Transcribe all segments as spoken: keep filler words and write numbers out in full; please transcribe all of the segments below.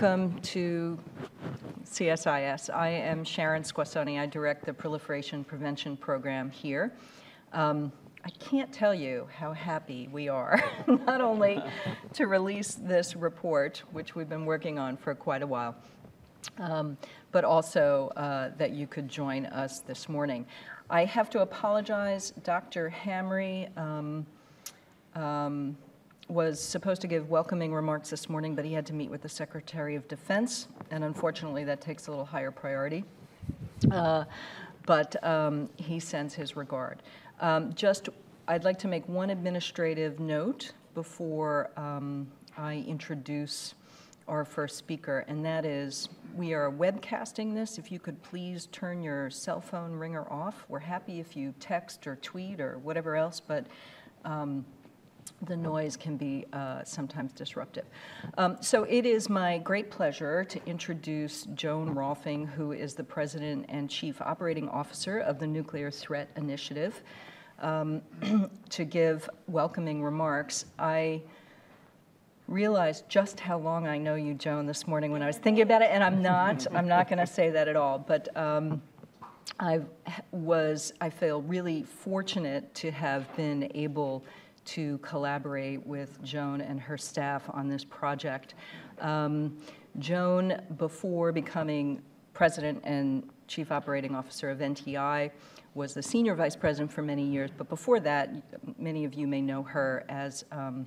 Welcome to C S I S. I am Sharon Squassoni. I direct the Proliferation Prevention Program here. Um, I can't tell you how happy we are, not only to release this report, which we've been working on for quite a while, um, but also uh, that you could join us this morning. I have to apologize. Doctor Hamre um, um, was supposed to give welcoming remarks this morning, but he had to meet with the Secretary of Defense, and unfortunately that takes a little higher priority. Uh, but um, he sends his regard. Um, just, I'd like to make one administrative note before um, I introduce our first speaker, and that is we are webcasting this. If you could please turn your cell phone ringer off. We're happy if you text or tweet or whatever else, but um, the noise can be uh, sometimes disruptive. Um, so it is my great pleasure to introduce Joan Rohlfing, who is the President and Chief Operating Officer of the Nuclear Threat Initiative, um, to give welcoming remarks. I realized just how long I know you, Joan, this morning when I was thinking about it, and I'm not, I'm not gonna say that at all, but um, I was, I feel really fortunate to have been able to collaborate with Joan and her staff on this project. Um, Joan, before becoming President and Chief Operating Officer of N T I, was the Senior Vice President for many years, but before that, many of you may know her as um,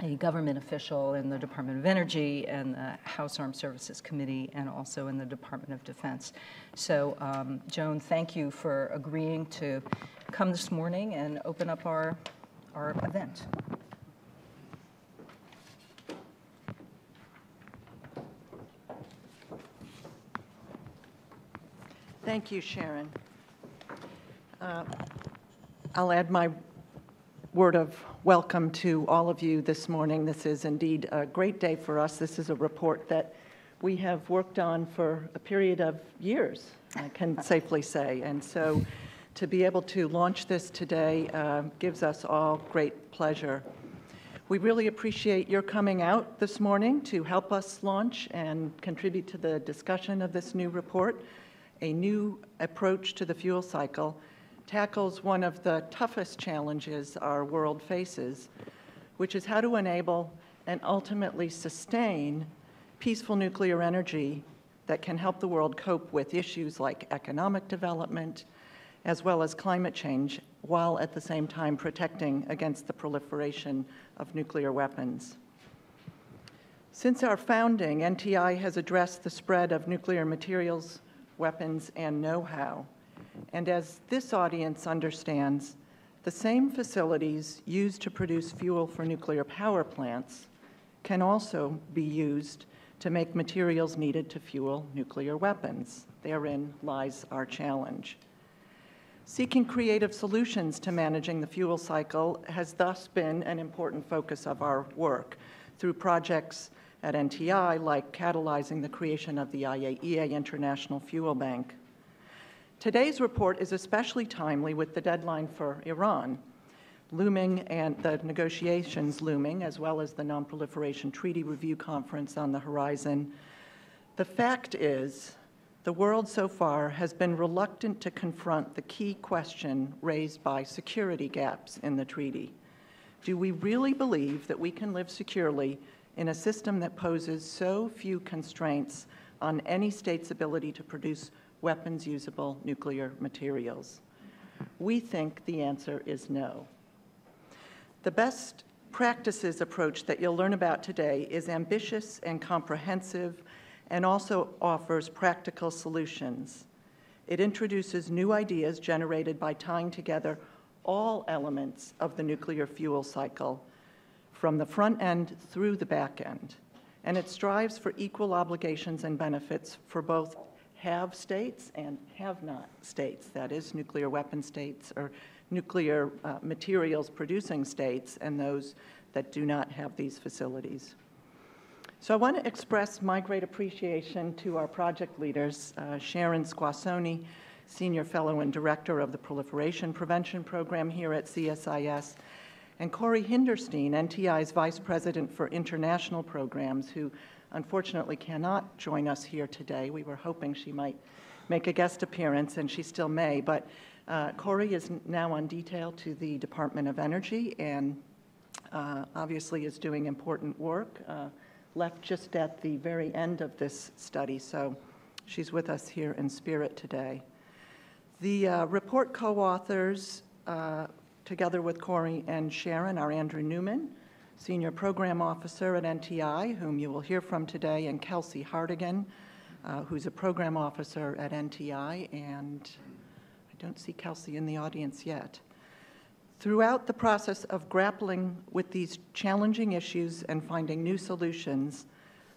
a government official in the Department of Energy and the House Armed Services Committee, and also in the Department of Defense. So um, Joan, thank you for agreeing to come this morning and open up our our event. Thank you, Sharon. Uh, I'll add my word of welcome to all of you this morning. This is indeed a great day for us. This is a report that we have worked on for a period of years, I can safely say, and so to be able to launch this today uh, gives us all great pleasure. We really appreciate your coming out this morning to help us launch and contribute to the discussion of this new report. A new approach to the fuel cycle tackles one of the toughest challenges our world faces, which is how to enable and ultimately sustain peaceful nuclear energy that can help the world cope with issues like economic development, as well as climate change, while at the same time protecting against the proliferation of nuclear weapons. Since our founding, N T I has addressed the spread of nuclear materials, weapons, and know-how. And as this audience understands, the same facilities used to produce fuel for nuclear power plants can also be used to make materials needed to fuel nuclear weapons. Therein lies our challenge. Seeking creative solutions to managing the fuel cycle has thus been an important focus of our work through projects at N T I like catalyzing the creation of the I A E A International Fuel Bank. Today's report is especially timely with the deadline for Iran looming and the negotiations looming, as well as the Nonproliferation Treaty Review Conference on the horizon. The fact is, the world so far has been reluctant to confront the key question raised by security gaps in the treaty. Do we really believe that we can live securely in a system that poses so few constraints on any state's ability to produce weapons-usable nuclear materials? We think the answer is no. The best practices approach that you'll learn about today is ambitious and comprehensive, and also offers practical solutions. It introduces new ideas generated by tying together all elements of the nuclear fuel cycle, from the front end through the back end, and it strives for equal obligations and benefits for both have states and have not states, that is, nuclear weapon states or nuclear uh, materials producing states and those that do not have these facilities. So I want to express my great appreciation to our project leaders, uh, Sharon Squassoni, Senior Fellow and Director of the Proliferation Prevention Program here at C S I S, and Corey Hinderstein, N T I's Vice President for International Programs, who unfortunately cannot join us here today. We were hoping she might make a guest appearance, and she still may, but uh, Corey is now on detail to the Department of Energy and uh, obviously is doing important work, uh, left just at the very end of this study, so she's with us here in spirit today. The uh, report co-authors, uh, together with Corey and Sharon, are Andrew Newman, Senior Program Officer at N T I, whom you will hear from today, and Kelsey Hardigan, uh, who's a Program Officer at N T I, and I don't see Kelsey in the audience yet. Throughout the process of grappling with these challenging issues and finding new solutions,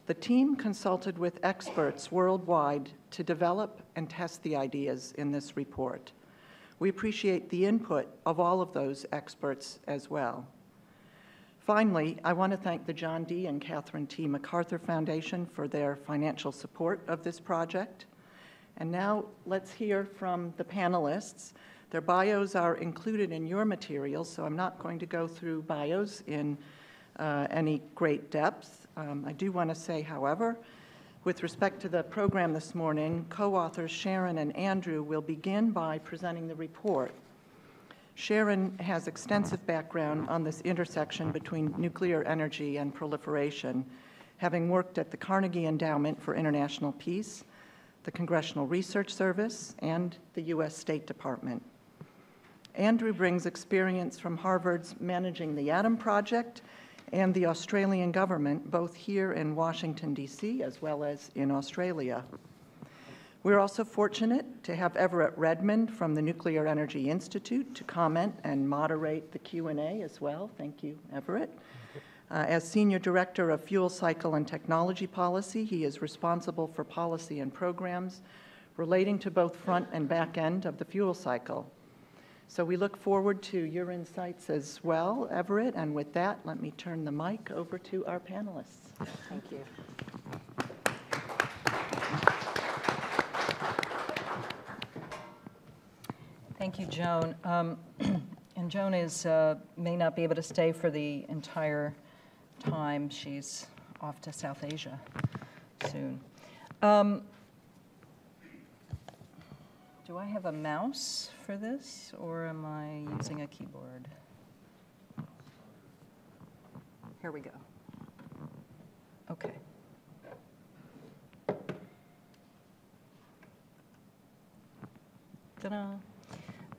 the team consulted with experts worldwide to develop and test the ideas in this report. We appreciate the input of all of those experts as well. Finally, I want to thank the John D. and Catherine T. MacArthur Foundation for their financial support of this project. And now let's hear from the panelists. Their bios are included in your materials, so I'm not going to go through bios in uh, any great depth. Um, I do want to say, however, with respect to the program this morning, co-authors Sharon and Andrew will begin by presenting the report. Sharon has extensive background on this intersection between nuclear energy and proliferation, having worked at the Carnegie Endowment for International Peace, the Congressional Research Service, and the U S State Department. Andrew brings experience from Harvard's Managing the Atom Project and the Australian government, both here in Washington, D C, as well as in Australia. We're also fortunate to have Everett Redmond from the Nuclear Energy Institute to comment and moderate the Q and A as well. Thank you, Everett. Uh, as Senior Director of Fuel Cycle and Technology Policy, he is responsible for policy and programs relating to both front and back end of the fuel cycle. So we look forward to your insights as well, Everett, and with that, let me turn the mic over to our panelists. Thank you. Thank you, Joan. Um, and Joan is, uh, may not be able to stay for the entire time. She's off to South Asia soon. Um, do I have a mouse for this, or am I using a keyboard? Here we go. Okay. Ta-da.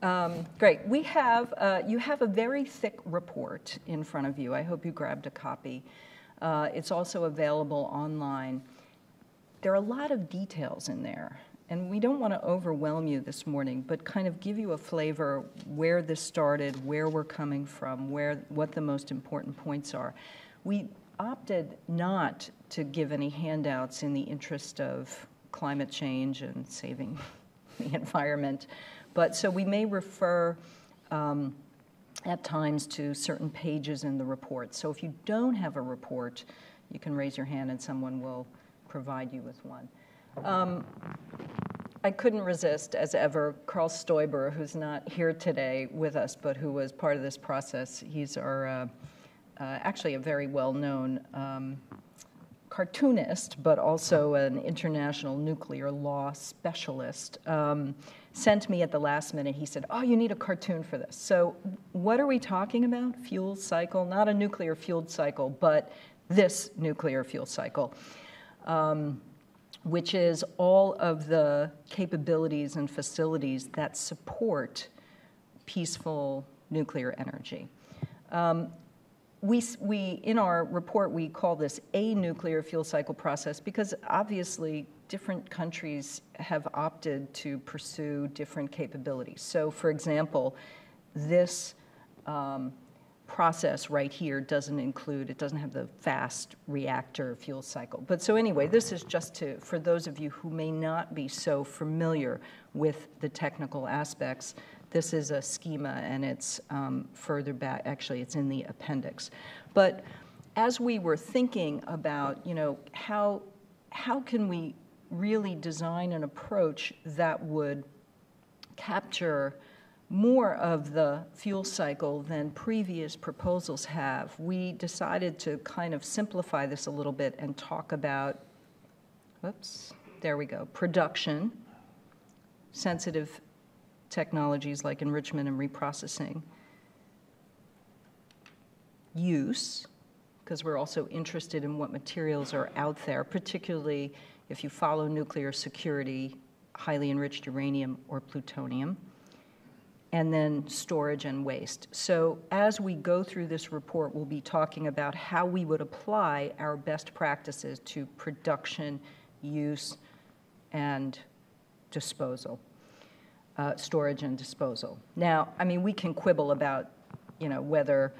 Um, great. We have, uh, you have a very thick report in front of you. I hope you grabbed a copy. Uh, it's also available online. There are a lot of details in there, and we don't want to overwhelm you this morning, but kind of give you a flavor where this started, where we're coming from, where, what the most important points are. We opted not to give any handouts in the interest of climate change and saving the environment. But so we may refer um, at times to certain pages in the report. So if you don't have a report, you can raise your hand and someone will provide you with one. Um, I couldn't resist, as ever, Carl Stoiber, who's not here today with us, but who was part of this process. He's our, uh, uh, actually a very well-known um, cartoonist, but also an international nuclear law specialist, um, sent me at the last minute. He said, oh, you need a cartoon for this. So what are we talking about? Fuel cycle, not a nuclear fuel cycle, but this nuclear fuel cycle, um, which is all of the capabilities and facilities that support peaceful nuclear energy. Um, We, we, in our report, we call this a nuclear fuel cycle process because obviously different countries have opted to pursue different capabilities. So, for example, this um, process right here doesn't include, it doesn't have the fast reactor fuel cycle. But so anyway, this is just to, for those of you who may not be so familiar with the technical aspects. This is a schema, and it's um, further back. Actually, it's in the appendix. But as we were thinking about, you know, how, how can we really design an approach that would capture more of the fuel cycle than previous proposals have. We decided to kind of simplify this a little bit and talk about, whoops, there we go, production, sensitive technologies like enrichment and reprocessing, use, because we're also interested in what materials are out there, particularly if you follow nuclear security, highly enriched uranium or plutonium, and then storage and waste. So as we go through this report, we'll be talking about how we would apply our best practices to production, use, and disposal, uh, storage and disposal. Now, I mean, we can quibble about, you know, whether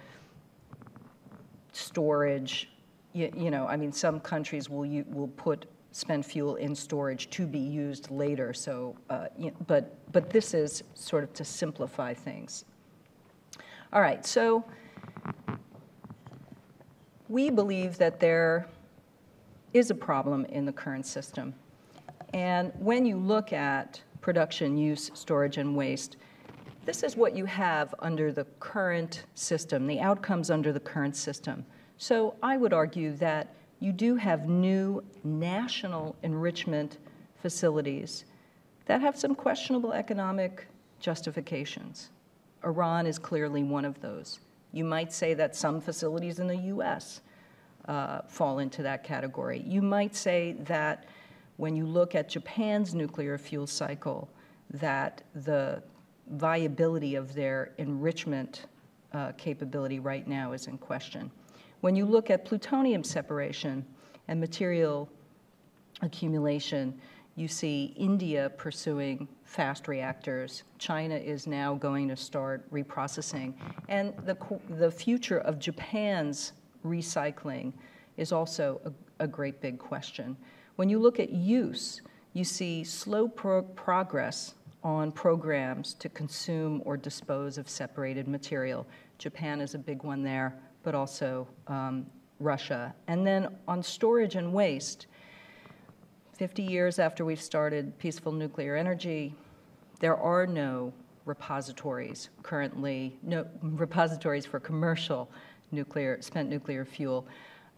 storage, you, you know, I mean, some countries will, you, will put spent fuel in storage to be used later. So, uh, you know, but but this is sort of to simplify things. All right. So we believe that there is a problem in the current system, and when you look at production, use, storage, and waste, this is what you have under the current system, the outcomes under the current system. So I would argue that you do have new national enrichment facilities that have some questionable economic justifications. Iran is clearly one of those. You might say that some facilities in the U S uh, fall into that category. You might say that when you look at Japan's nuclear fuel cycle, that the viability of their enrichment uh, capability right now is in question. When you look at plutonium separation and material accumulation, you see India pursuing fast reactors. China is now going to start reprocessing. And the, the future of Japan's recycling is also a, a great big question. When you look at use, you see slow pro progress on programs to consume or dispose of separated material. Japan is a big one there, but also um, Russia. And then on storage and waste, fifty years after we've started peaceful nuclear energy, there are no repositories currently, no repositories for commercial nuclear, spent nuclear fuel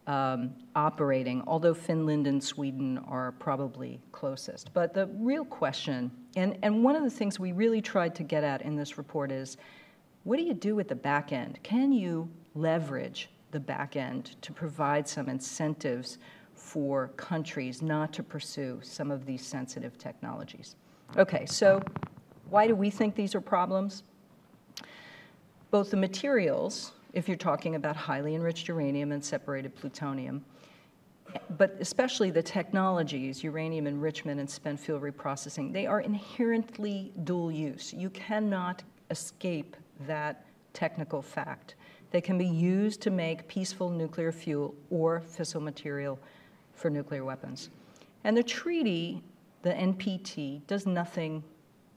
um, operating, although Finland and Sweden are probably closest. But the real question, and, and one of the things we really tried to get at in this report is, what do you do with the back end? Can you leverage the back end to provide some incentives for countries not to pursue some of these sensitive technologies? Okay, so why do we think these are problems? Both the materials, if you're talking about highly enriched uranium and separated plutonium, but especially the technologies, uranium enrichment and spent fuel reprocessing, they are inherently dual use. You cannot escape that technical fact. They can be used to make peaceful nuclear fuel or fissile material for nuclear weapons. And the treaty, the N P T, does nothing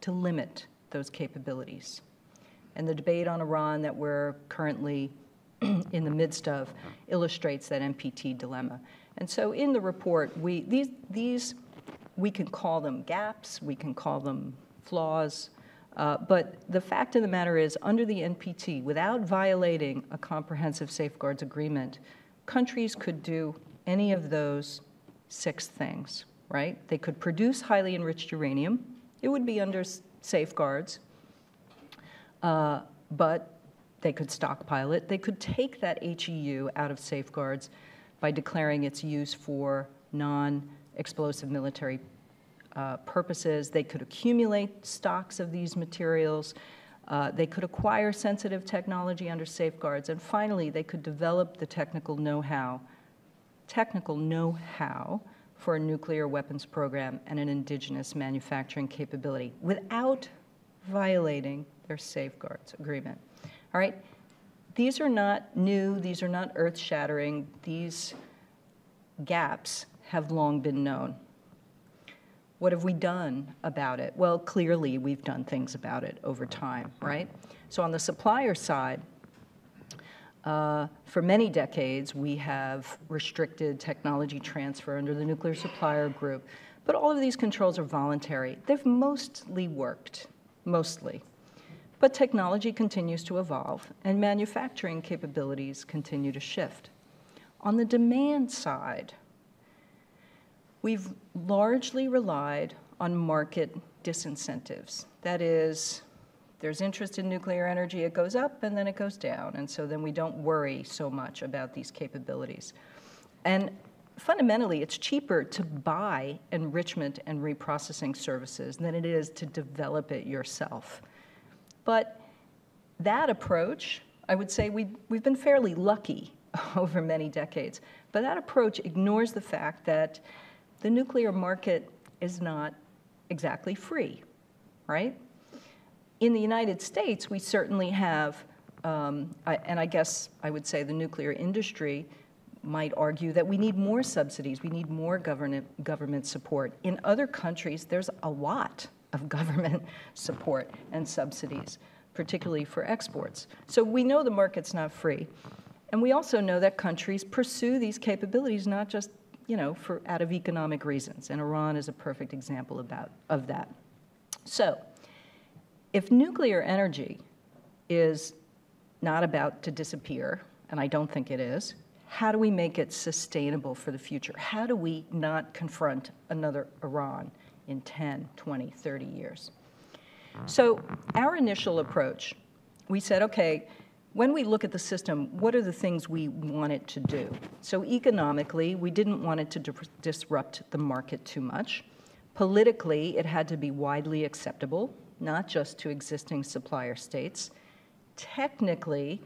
to limit those capabilities. And the debate on Iran that we're currently in the midst of illustrates that N P T dilemma. And so in the report, we, these, these, we can call them gaps, we can call them flaws, Uh, but the fact of the matter is, under the N P T, without violating a comprehensive safeguards agreement, countries could do any of those six things, right? They could produce highly enriched uranium. It would be under safeguards, uh, but they could stockpile it. They could take that H E U out of safeguards by declaring its use for non-explosive military Uh, purposes. They could accumulate stocks of these materials. Uh, they could acquire sensitive technology under safeguards. And finally, they could develop the technical know-how, technical know-how for a nuclear weapons program and an indigenous manufacturing capability without violating their safeguards agreement. All right? These are not new. These are not earth-shattering. These gaps have long been known. What have we done about it? Well, clearly we've done things about it over time, right? So on the supplier side, uh, for many decades, we have restricted technology transfer under the Nuclear Supplier Group, but all of these controls are voluntary. They've mostly worked, mostly. But technology continues to evolve, and manufacturing capabilities continue to shift. On the demand side, we've largely relied on market disincentives. That is, there's interest in nuclear energy, it goes up, and then it goes down, and so then we don't worry so much about these capabilities. And fundamentally, it's cheaper to buy enrichment and reprocessing services than it is to develop it yourself. But that approach, I would say we've, we've been fairly lucky over many decades, but that approach ignores the fact that the nuclear market is not exactly free, right? In the United States, we certainly have, um, I, and I guess I would say the nuclear industry might argue that we need more subsidies, we need more government, government support. In other countries, there's a lot of government support and subsidies, particularly for exports. So we know the market's not free. And we also know that countries pursue these capabilities not just, you know, for out of economic reasons. And Iran is a perfect example about, of that. So if nuclear energy is not about to disappear, and I don't think it is, how do we make it sustainable for the future? How do we not confront another Iran in ten, twenty, thirty years? So our initial approach, we said, okay, when we look at the system, what are the things we want it to do? So economically, we didn't want it to di- disrupt the market too much. Politically, it had to be widely acceptable, not just to existing supplier states. Technically,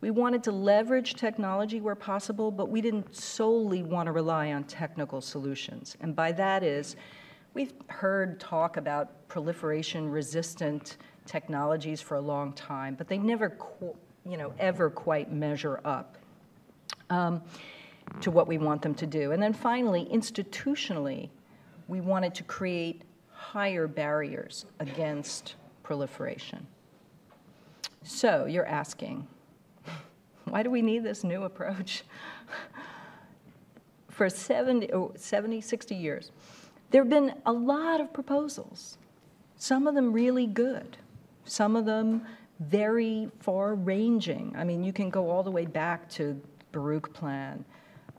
we wanted to leverage technology where possible, but we didn't solely want to rely on technical solutions. And by that is, we've heard talk about proliferation-resistant technologies for a long time, but they never, you know, ever quite measure up um, to what we want them to do. And then finally, institutionally, we wanted to create higher barriers against proliferation. So you're asking, why do we need this new approach? For seventy, sixty years, there have been a lot of proposals, some of them really good, some of them very far-ranging. I mean, you can go all the way back to Baruch Plan.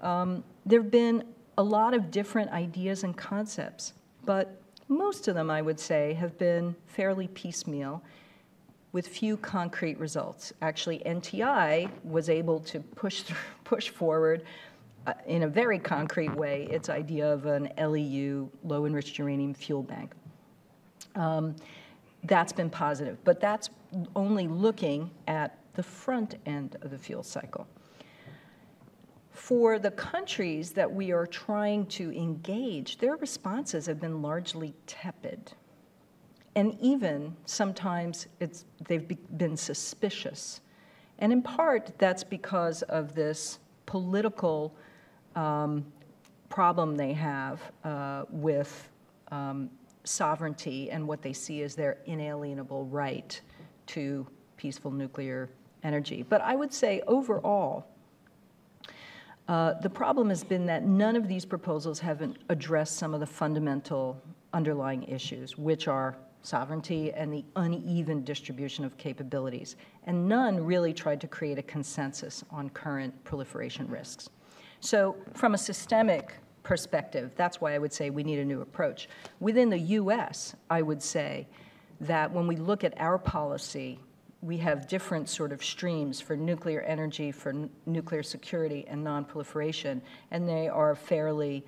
Um, there have been a lot of different ideas and concepts, but most of them, I would say, have been fairly piecemeal with few concrete results. Actually, N T I was able to push, through, push forward Uh, in a very concrete way, its idea of an L E U, low-enriched uranium fuel bank. Um, that's been positive, but that's only looking at the front end of the fuel cycle. For the countries that we are trying to engage, their responses have been largely tepid. And even sometimes it's, they've be- been suspicious. And in part, that's because of this political Um, problem they have uh, with um, sovereignty and what they see as their inalienable right to peaceful nuclear energy. But I would say overall, uh, the problem has been that none of these proposals haven't addressed some of the fundamental underlying issues, which are sovereignty and the uneven distribution of capabilities. And none really tried to create a consensus on current proliferation risks. So from a systemic perspective, that's why I would say we need a new approach. Within the U S, I would say that when we look at our policy, we have different sort of streams for nuclear energy, for n- nuclear security, and nonproliferation, and they are fairly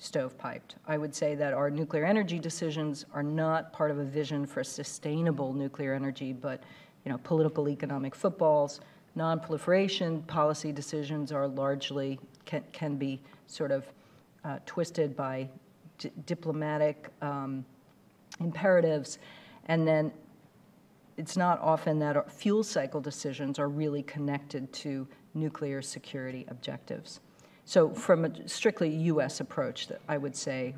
stovepiped. I would say that our nuclear energy decisions are not part of a vision for sustainable nuclear energy, but you know, political economic footballs. Nonproliferation policy decisions are largely, can, can be sort of uh, twisted by d- diplomatic um, imperatives. And then it's not often that our fuel cycle decisions are really connected to nuclear security objectives. So from a strictly U S approach, that I would say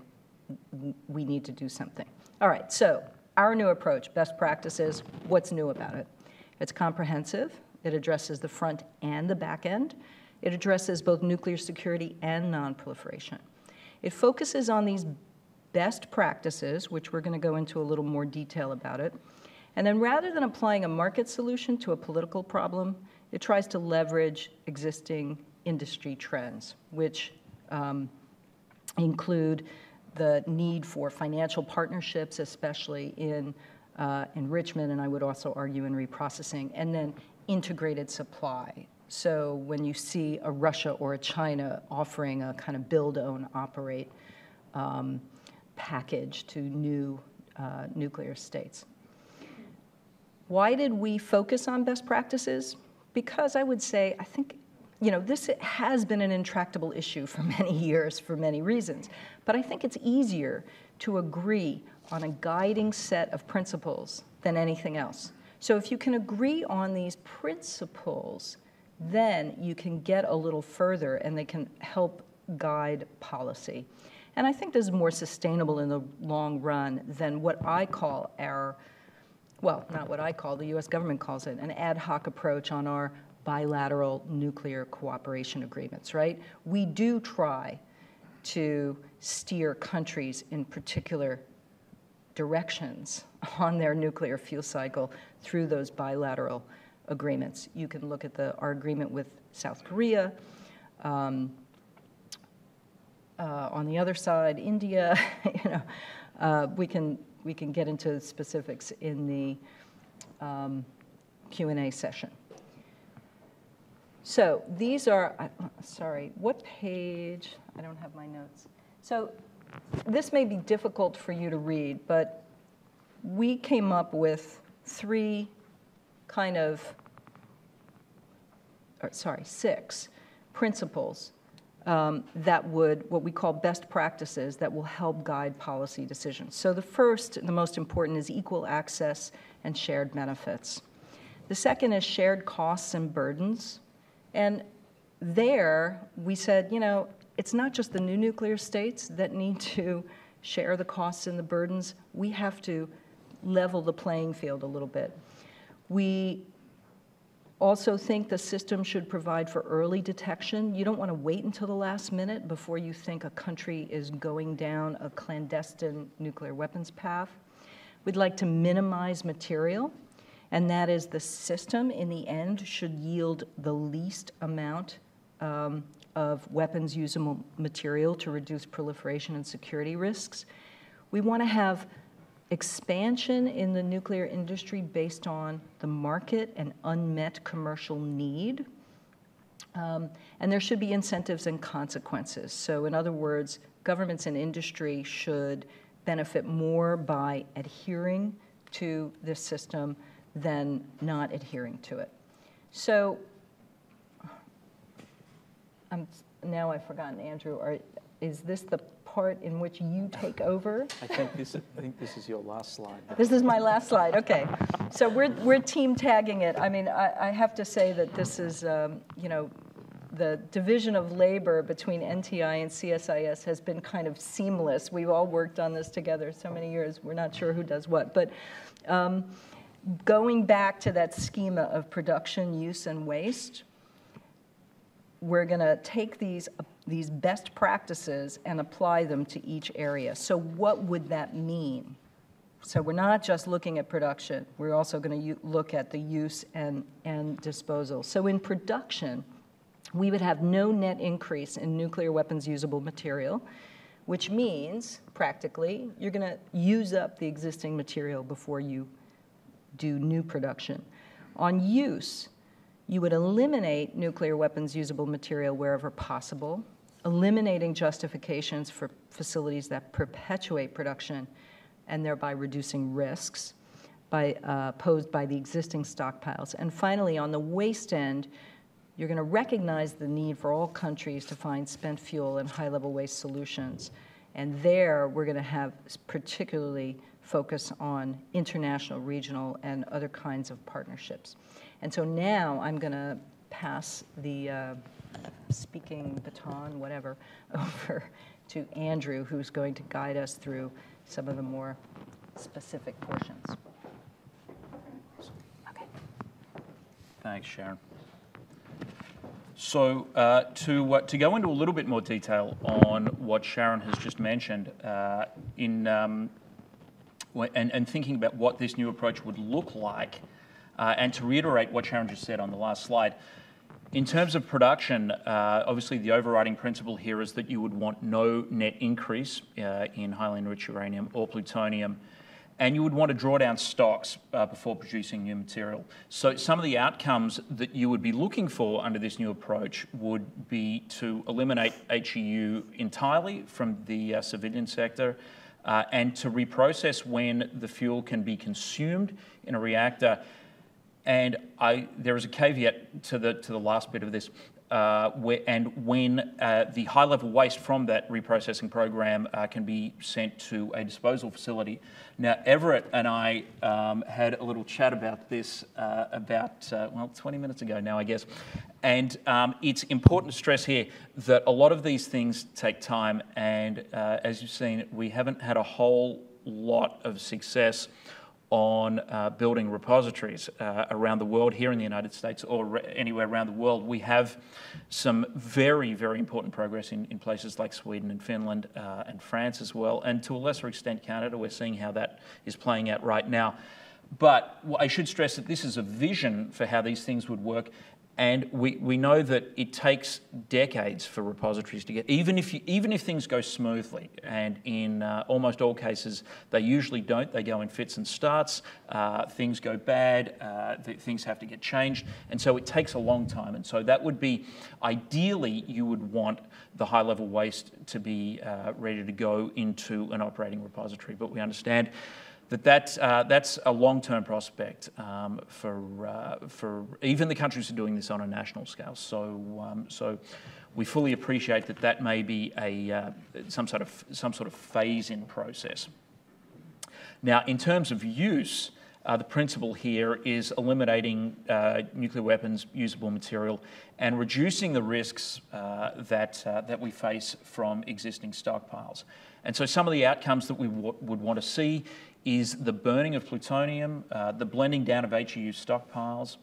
we need to do something. All right, so our new approach, best practices, what's new about it? It's comprehensive. It addresses the front and the back end. It addresses both nuclear security and nonproliferation. It focuses on these best practices, which we're going to go into a little more detail about it, And then rather than applying a market solution to a political problem, it tries to leverage existing industry trends, which um, include the need for financial partnerships, especially in uh, enrichment, and I would also argue in reprocessing, and then integrated supply. So when you see a Russia or a China offering a kind of build, own, operate um, package to new uh, nuclear states. Why did we focus on best practices? Because I would say, I think, you know, this has been an intractable issue for many years for many reasons, but I think it's easier to agree on a guiding set of principles than anything else. So if you can agree on these principles, then you can get a little further and they can help guide policy. And I think this is more sustainable in the long run than what I call our, well, not what I call, the U S government calls it, an ad hoc approach on our bilateral nuclear cooperation agreements, right? We do try to steer countries in particular directions on their nuclear fuel cycle through those bilateral agreements. You can look at the, our agreement with South Korea. Um, uh, on the other side, India. You know, uh, we can we can get into specifics in the um, Q and A session. So these are. Uh, sorry, what page? I don't have my notes. So this may be difficult for you to read, but we came up with three kind of. Or, sorry, six principles um, that would, what we call best practices, that will help guide policy decisions. So the first, the most important, is equal access and shared benefits. The second is shared costs and burdens. And there we said, you know, it's not just the new nuclear states that need to share the costs and the burdens. We have to level the playing field a little bit. We also think the system should provide for early detection. You don't want to wait until the last minute before you think a country is going down a clandestine nuclear weapons path. We'd like to minimize material, and that is the system in the end should yield the least amount um, of weapons usable material to reduce proliferation and security risks. We want to have expansion in the nuclear industry based on the market and unmet commercial need. Um, and there should be incentives and consequences. So in other words, governments and industry should benefit more by adhering to this system than not adhering to it. So um, now I've forgotten, Andrew, are, is this the part in which you take over? I think this, I think this is your last slide. This is my last slide, okay. So we're, we're team tagging it. I mean, I, I have to say that this is, um, you know, the division of labor between N T I and C S I S has been kind of seamless. We've all worked on this together so many years, we're not sure who does what. But um, going back to that schema of production, use, and waste, we're gonna take these these best practices and apply them to each area. So what would that mean? So we're not just looking at production, we're also gonna look at the use and, and disposal. So in production, we would have no net increase in nuclear weapons usable material, which means, practically, you're gonna use up the existing material before you do new production. On use, you would eliminate nuclear weapons usable material wherever possible, eliminating justifications for facilities that perpetuate production and thereby reducing risks by, uh, posed by the existing stockpiles. And finally, on the waste end, you're going to recognize the need for all countries to find spent fuel and high-level waste solutions. And there, we're going to have particularly focus on international, regional, and other kinds of partnerships. And so now I'm going to pass the uh, speaking baton, whatever, over to Andrew, who's going to guide us through some of the more specific portions. Okay. Thanks, Sharon. So uh, to, uh, to go into a little bit more detail on what Sharon has just mentioned, uh, in um, and, and thinking about what this new approach would look like. Uh, and to reiterate what Sharon just said on the last slide, in terms of production, uh, obviously the overriding principle here is that you would want no net increase uh, in highly enriched uranium or plutonium, and you would want to draw down stocks uh, before producing new material. So some of the outcomes that you would be looking for under this new approach would be to eliminate H E U entirely from the uh, civilian sector, uh, and to reprocess when the fuel can be consumed in a reactor. And I, there is a caveat to the, to the last bit of this, uh, where, and when uh, the high-level waste from that reprocessing program uh, can be sent to a disposal facility. Now, Everett and I um, had a little chat about this uh, about, uh, well, twenty minutes ago now, I guess. And um, it's important to stress here that a lot of these things take time. And uh, as you've seen, we haven't had a whole lot of success on uh, building repositories uh, around the world, here in the United States or anywhere around the world. We have some very, very important progress in, in places like Sweden and Finland uh, and France as well, and to a lesser extent Canada. We're seeing how that is playing out right now. But I should stress that this is a vision for how these things would work, and we, we know that it takes decades for repositories to get, even if, you, even if things go smoothly, and in uh, almost all cases, they usually don't. They go in fits and starts, uh, things go bad, uh, th things have to get changed, and so it takes a long time. And so that would be, ideally, you would want the high-level waste to be uh, ready to go into an operating repository, but we understand that that's, uh, that's a long-term prospect um, for, uh, for even the countries who are doing this on a national scale. So, um, so we fully appreciate that that may be a, uh, some sort of, some sort of phase-in process. Now, in terms of use, uh, the principle here is eliminating uh, nuclear weapons, usable material, and reducing the risks uh, that, uh, that we face from existing stockpiles. And so some of the outcomes that we w would want to see is the burning of plutonium, uh, the blending down of H E U stockpiles,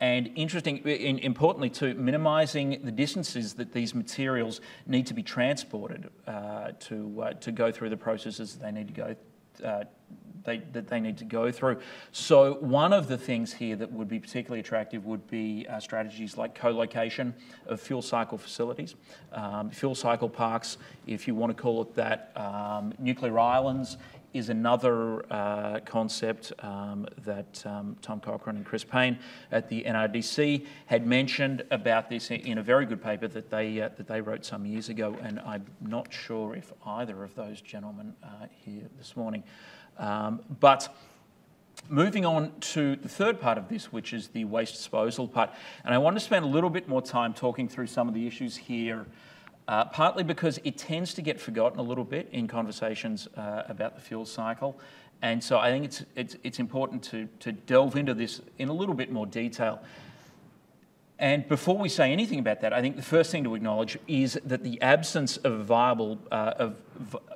and interesting, in, importantly too, minimizing the distances that these materials need to be transported uh, to, uh, to go through the processes that they need to go uh, they, that they need to go through. So one of the things here that would be particularly attractive would be uh, strategies like co-location of fuel cycle facilities, um, fuel cycle parks, if you want to call it that, um, nuclear islands, is another uh, concept um, that um, Tom Cochran and Chris Payne at the N R D C had mentioned about this in a very good paper that they uh, that they wrote some years ago, and I'm not sure if either of those gentlemen are here this morning. Um, but moving on to the third part of this, which is the waste disposal part, and I want to spend a little bit more time talking through some of the issues here. Uh, partly because it tends to get forgotten a little bit in conversations uh, about the fuel cycle. And so I think it's, it's, it's important to, to delve into this in a little bit more detail. And before we say anything about that, I think the first thing to acknowledge is that the absence of viable, uh, of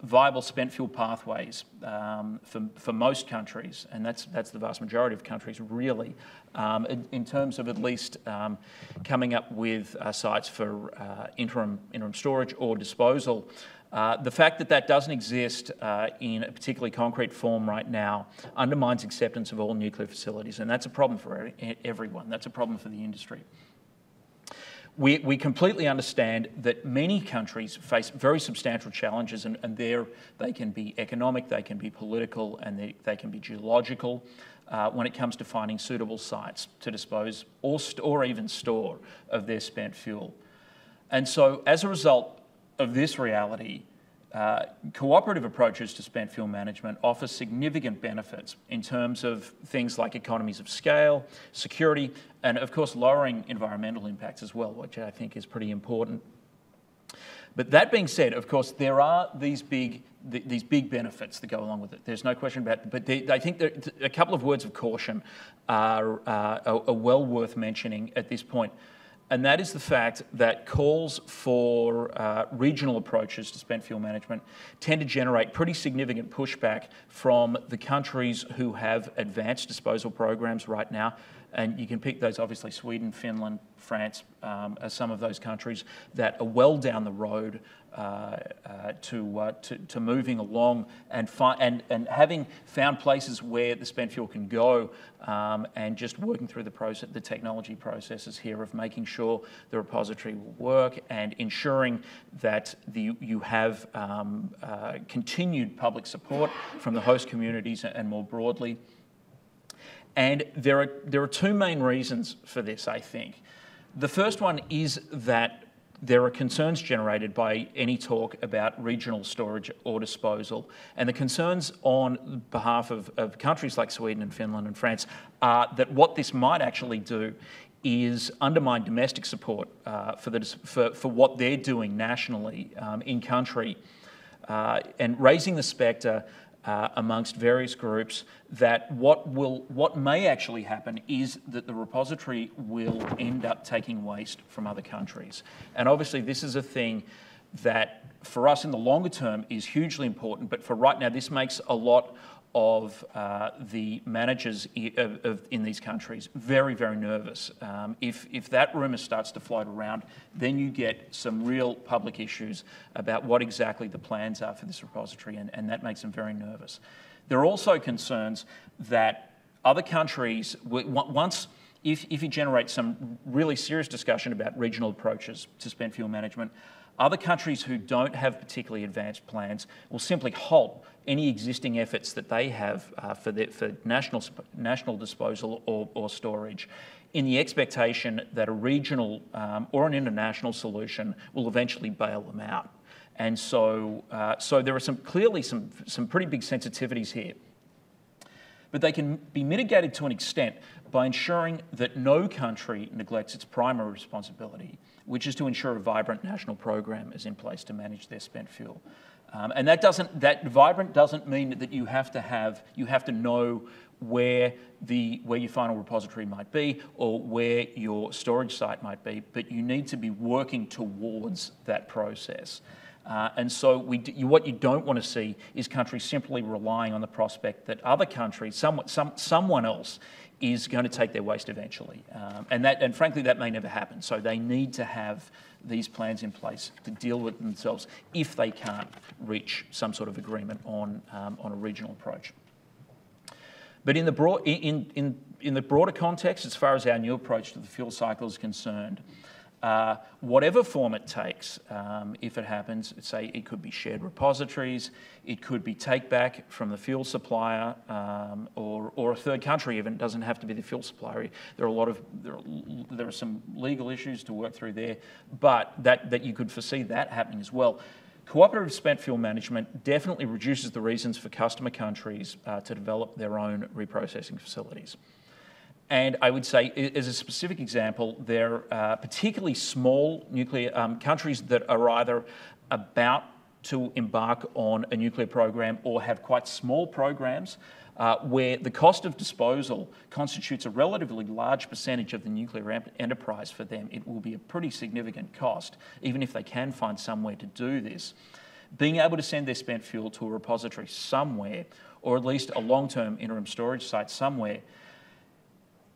viable spent fuel pathways um, for, for most countries, and that's, that's the vast majority of countries really, um, in, in terms of at least um, coming up with uh, sites for uh, interim, interim storage or disposal. Uh, the fact that that doesn't exist uh, in a particularly concrete form right now undermines acceptance of all nuclear facilities, and that's a problem for everyone. That's a problem for the industry. We, we completely understand that many countries face very substantial challenges, and, and there they can be economic, they can be political, and they, they can be geological uh, when it comes to finding suitable sites to dispose or, or even store of their spent fuel. And so as a result of this reality, uh, cooperative approaches to spent fuel management offer significant benefits in terms of things like economies of scale, security, and of course lowering environmental impacts as well, which I think is pretty important. But that being said, of course, there are these big, th these big benefits that go along with it. There's no question about it, but they, I think there, a couple of words of caution are, uh, are, are well worth mentioning at this point. And that is the fact that calls for uh, regional approaches to spent fuel management tend to generate pretty significant pushback from the countries who have advanced disposal programs right now, And you can pick those, obviously, Sweden, Finland, France, um, are some of those countries that are well down the road uh, uh, to, uh, to to moving along and, fi and, and having found places where the spent fuel can go, um, and just working through the process, the technology processes here of making sure the repository will work and ensuring that the, you have um, uh, continued public support from the host communities and more broadly. And there are, there are two main reasons for this, I think. The first one is that there are concerns generated by any talk about regional storage or disposal. And the concerns on behalf of, of countries like Sweden and Finland and France are that what this might actually do is undermine domestic support uh, for, the, for, for what they're doing nationally um, in country, uh, and raising the spectre Uh, amongst various groups that what will what may actually happen is that the repository will end up taking waste from other countries. And obviously this is a thing that for us in the longer term is hugely important, but for right now this makes a lot of uh, the managers of, of, in these countries very, very nervous. Um, if, if that rumour starts to float around, then you get some real public issues about what exactly the plans are for this repository, and, and that makes them very nervous. There are also concerns that other countries, once, if, if you generate some really serious discussion about regional approaches to spent fuel management, other countries who don't have particularly advanced plans will simply halt any existing efforts that they have uh, for, the, for national, national disposal or, or storage, in the expectation that a regional um, or an international solution will eventually bail them out. And so, uh, so there are some, clearly some, some pretty big sensitivities here. But they can be mitigated to an extent by ensuring that no country neglects its primary responsibility, which is to ensure a vibrant national program is in place to manage their spent fuel. Um, and that doesn't, that vibrant doesn't mean that you have to have, you have to know where the, where your final repository might be or where your storage site might be, but you need to be working towards that process. Uh, and so we do, you, what you don't want to see is countries simply relying on the prospect that other countries, some, some, someone else is going to take their waste eventually. Um, and, that, and frankly, that may never happen. So they need to have these plans in place to deal with themselves if they can't reach some sort of agreement on, um, on a regional approach. But in the, broad, in, in, in the broader context, as far as our new approach to the fuel cycle is concerned, Uh, whatever form it takes, um, if it happens, say it could be shared repositories, it could be take back from the fuel supplier, um, or, or a third country even, it doesn't have to be the fuel supplier. There are a lot of, there are, there are some legal issues to work through there, but that, that you could foresee that happening as well. Cooperative spent fuel management definitely reduces the reasons for customer countries uh, to develop their own reprocessing facilities. And I would say, as a specific example, there are uh, particularly small nuclear um, countries that are either about to embark on a nuclear program or have quite small programs uh, where the cost of disposal constitutes a relatively large percentage of the nuclear enterprise for them. It will be a pretty significant cost, even if they can find somewhere to do this. Being able to send their spent fuel to a repository somewhere, or at least a long-term interim storage site somewhere,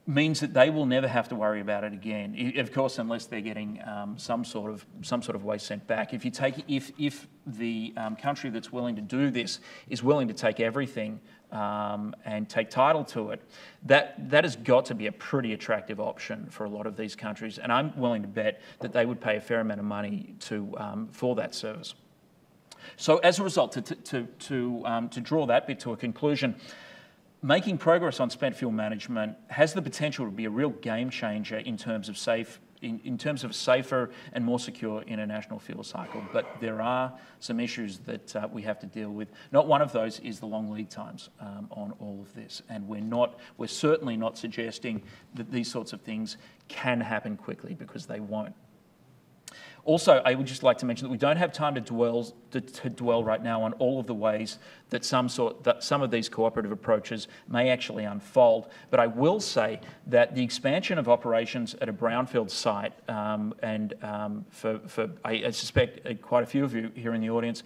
means that they will never have to worry about it again. Of course, unless they're getting um, some sort of some sort of waste sent back. If you take, if if the um, country that's willing to do this is willing to take everything um, and take title to it, that that has got to be a pretty attractive option for a lot of these countries. And I'm willing to bet that they would pay a fair amount of money to um, for that service. So as a result, to to to um, to draw that bit to a conclusion, making progress on spent fuel management has the potential to be a real game changer in terms of safe, in, in terms of a safer and more secure international fuel cycle. But there are some issues that uh, we have to deal with. Not one of those is the long lead times um, on all of this, and we're not, we're certainly not suggesting that these sorts of things can happen quickly, because they won't. Also, I would just like to mention that we don't have time to dwell to, to dwell right now on all of the ways that some sort that some of these cooperative approaches may actually unfold. But I will say that the expansion of operations at a brownfield site, um, and um, for, for I, I suspect quite a few of you here in the audience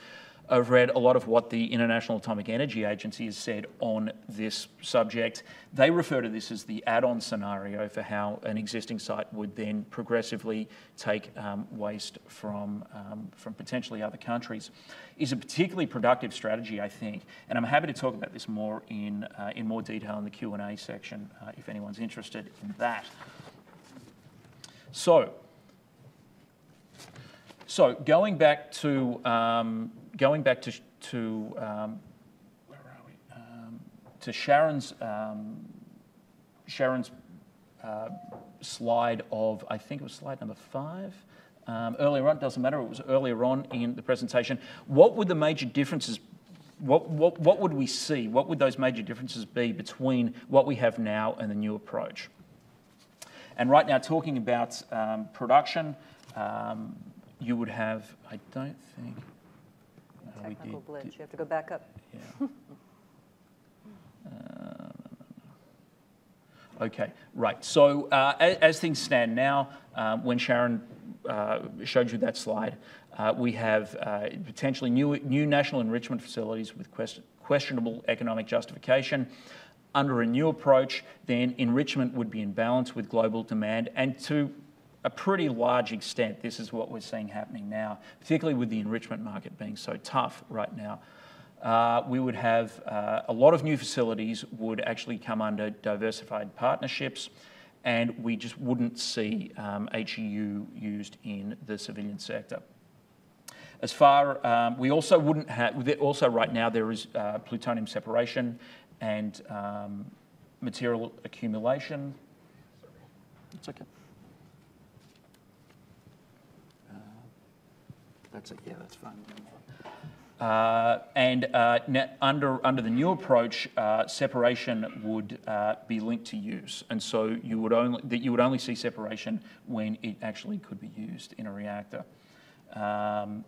I've read a lot of what the International Atomic Energy Agency has said on this subject. They refer to this as the add-on scenario for how an existing site would then progressively take um, waste from, um, from potentially other countries. Is a particularly productive strategy, I think, and I'm happy to talk about this more in, uh, in more detail in the Q and A section uh, if anyone's interested in that. So, so going back to um, going back to to um, where are we? Um, to Sharon's um, Sharon's uh, slide of, I think it was slide number five. Um, earlier on, doesn't matter. It was earlier on in the presentation. What would the major differences? What what what would we see? What would those major differences be between what we have now and the new approach? And right now, talking about um, production. Um, You would have, I don't think... No, technical we did, glitch. Did, you have to go back up. Yeah. um, okay, right. So uh, as, as things stand now, um, when Sharon uh, showed you that slide, uh, we have uh, potentially new, new national enrichment facilities with quest questionable economic justification. Under a new approach, then enrichment would be in balance with global demand, and to a pretty large extent, this is what we're seeing happening now, particularly with the enrichment market being so tough right now. Uh, we would have uh, a lot of new facilities would actually come under diversified partnerships, and we just wouldn't see um, H E U used in the civilian sector. As far, um, we also wouldn't have, also right now there is uh, plutonium separation and um, material accumulation. It's okay. That's it. Yeah, that's fine. Uh, and uh, under under the new approach, uh, separation would uh, be linked to use, and so you would only that you would only see separation when it actually could be used in a reactor. Um,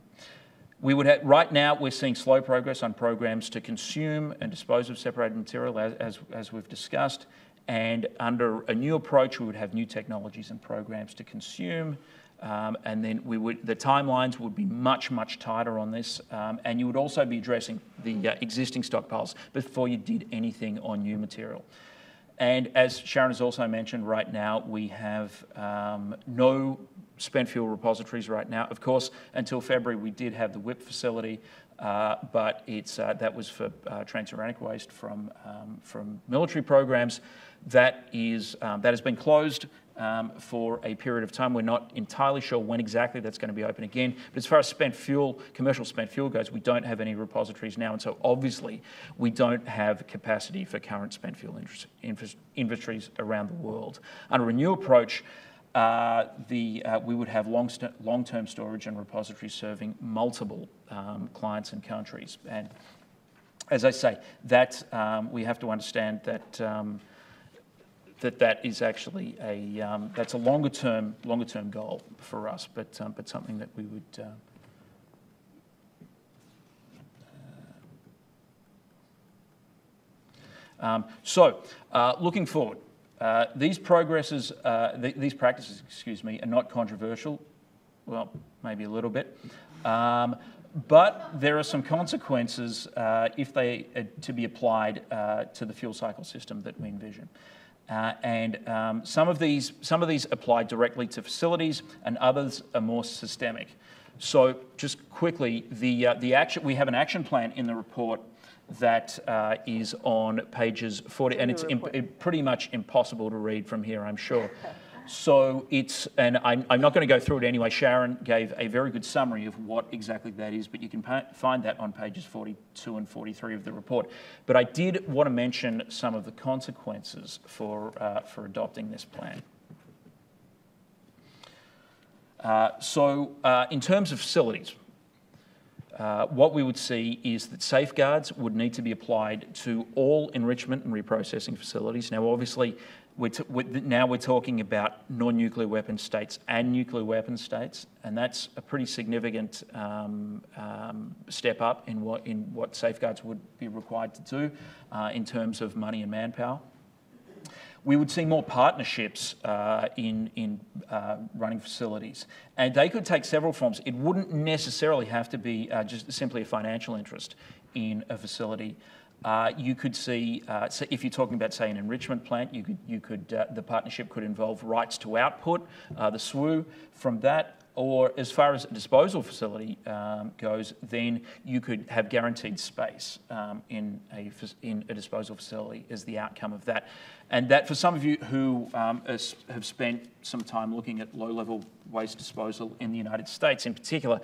we would have, right now we're seeing slow progress on programs to consume and dispose of separated material, as as, as we've discussed. And under a new approach, we would have new technologies and programs to consume. Um, and then we would, the timelines would be much, much tighter on this. Um, and you would also be addressing the uh, existing stockpiles before you did anything on new material. And as Sharon has also mentioned, right now we have um, no spent fuel repositories right now. Of course, until February we did have the W I P facility, uh, but it's, uh, that was for uh, transuranic waste from, um, from military programs. That, is, um, that has been closed Um, for a period of time. We're not entirely sure when exactly that's going to be open again. But as far as spent fuel, commercial spent fuel goes, we don't have any repositories now. And so obviously we don't have capacity for current spent fuel inventories around the world. Under a new approach, uh, the, uh, we would have long long-term storage and repositories serving multiple um, clients and countries. And as I say, that um, we have to understand that um, that that is actually a, um, that's a longer term, longer term goal for us, but, um, but something that we would, uh, uh, um, so uh, looking forward, uh, these progresses, uh, th these practices, excuse me, are not controversial, well, maybe a little bit, um, but there are some consequences uh, if they are to be applied uh, to the fuel cycle system that we envision. Uh, and um, some of these some of these apply directly to facilities, and others are more systemic. So just quickly, the uh, the action we have an action plan in the report that uh, is on pages forty, and it's imp it pretty much impossible to read from here, I'm sure. So it's, and I'm, I'm not going to go through it anyway. Sharon gave a very good summary of what exactly that is, but you can find that on pages forty-two and forty-three of the report. But I did want to mention some of the consequences for, uh, for adopting this plan. Uh, so uh, in terms of facilities, Uh, what we would see is that safeguards would need to be applied to all enrichment and reprocessing facilities. Now, obviously, we're t we're, now we're talking about non-nuclear weapon states and nuclear weapon states, and that's a pretty significant um, um, step up in what, in what safeguards would be required to do uh, in terms of money and manpower. we would see more partnerships uh, in, in uh, running facilities. And they could take several forms. It wouldn't necessarily have to be uh, just simply a financial interest in a facility. Uh, you could see, uh, so if you're talking about, say, an enrichment plant, you could, you could, uh, the partnership could involve rights to output, uh, the S W U from that. Or as far as a disposal facility um, goes, then you could have guaranteed space um, in, a, in a disposal facility as the outcome of that. And that, for some of you who um, have spent some time looking at low-level waste disposal in the United States in particular,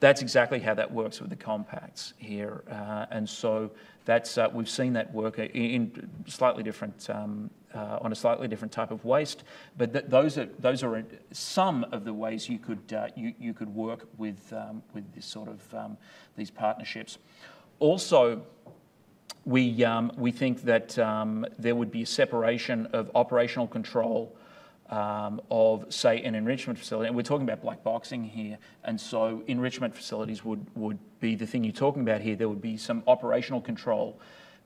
that's exactly how that works with the compacts here. Uh, and so that's, uh, we've seen that work in slightly different um, Uh, on a slightly different type of waste, but th those are those are some of the ways you could uh, you you could work with um, with this sort of um, these partnerships. Also, we um, we think that um, there would be a separation of operational control um, of, say, an enrichment facility, and we're talking about black boxing here. And so, enrichment facilities would would be the thing you're talking about here. There would be some operational control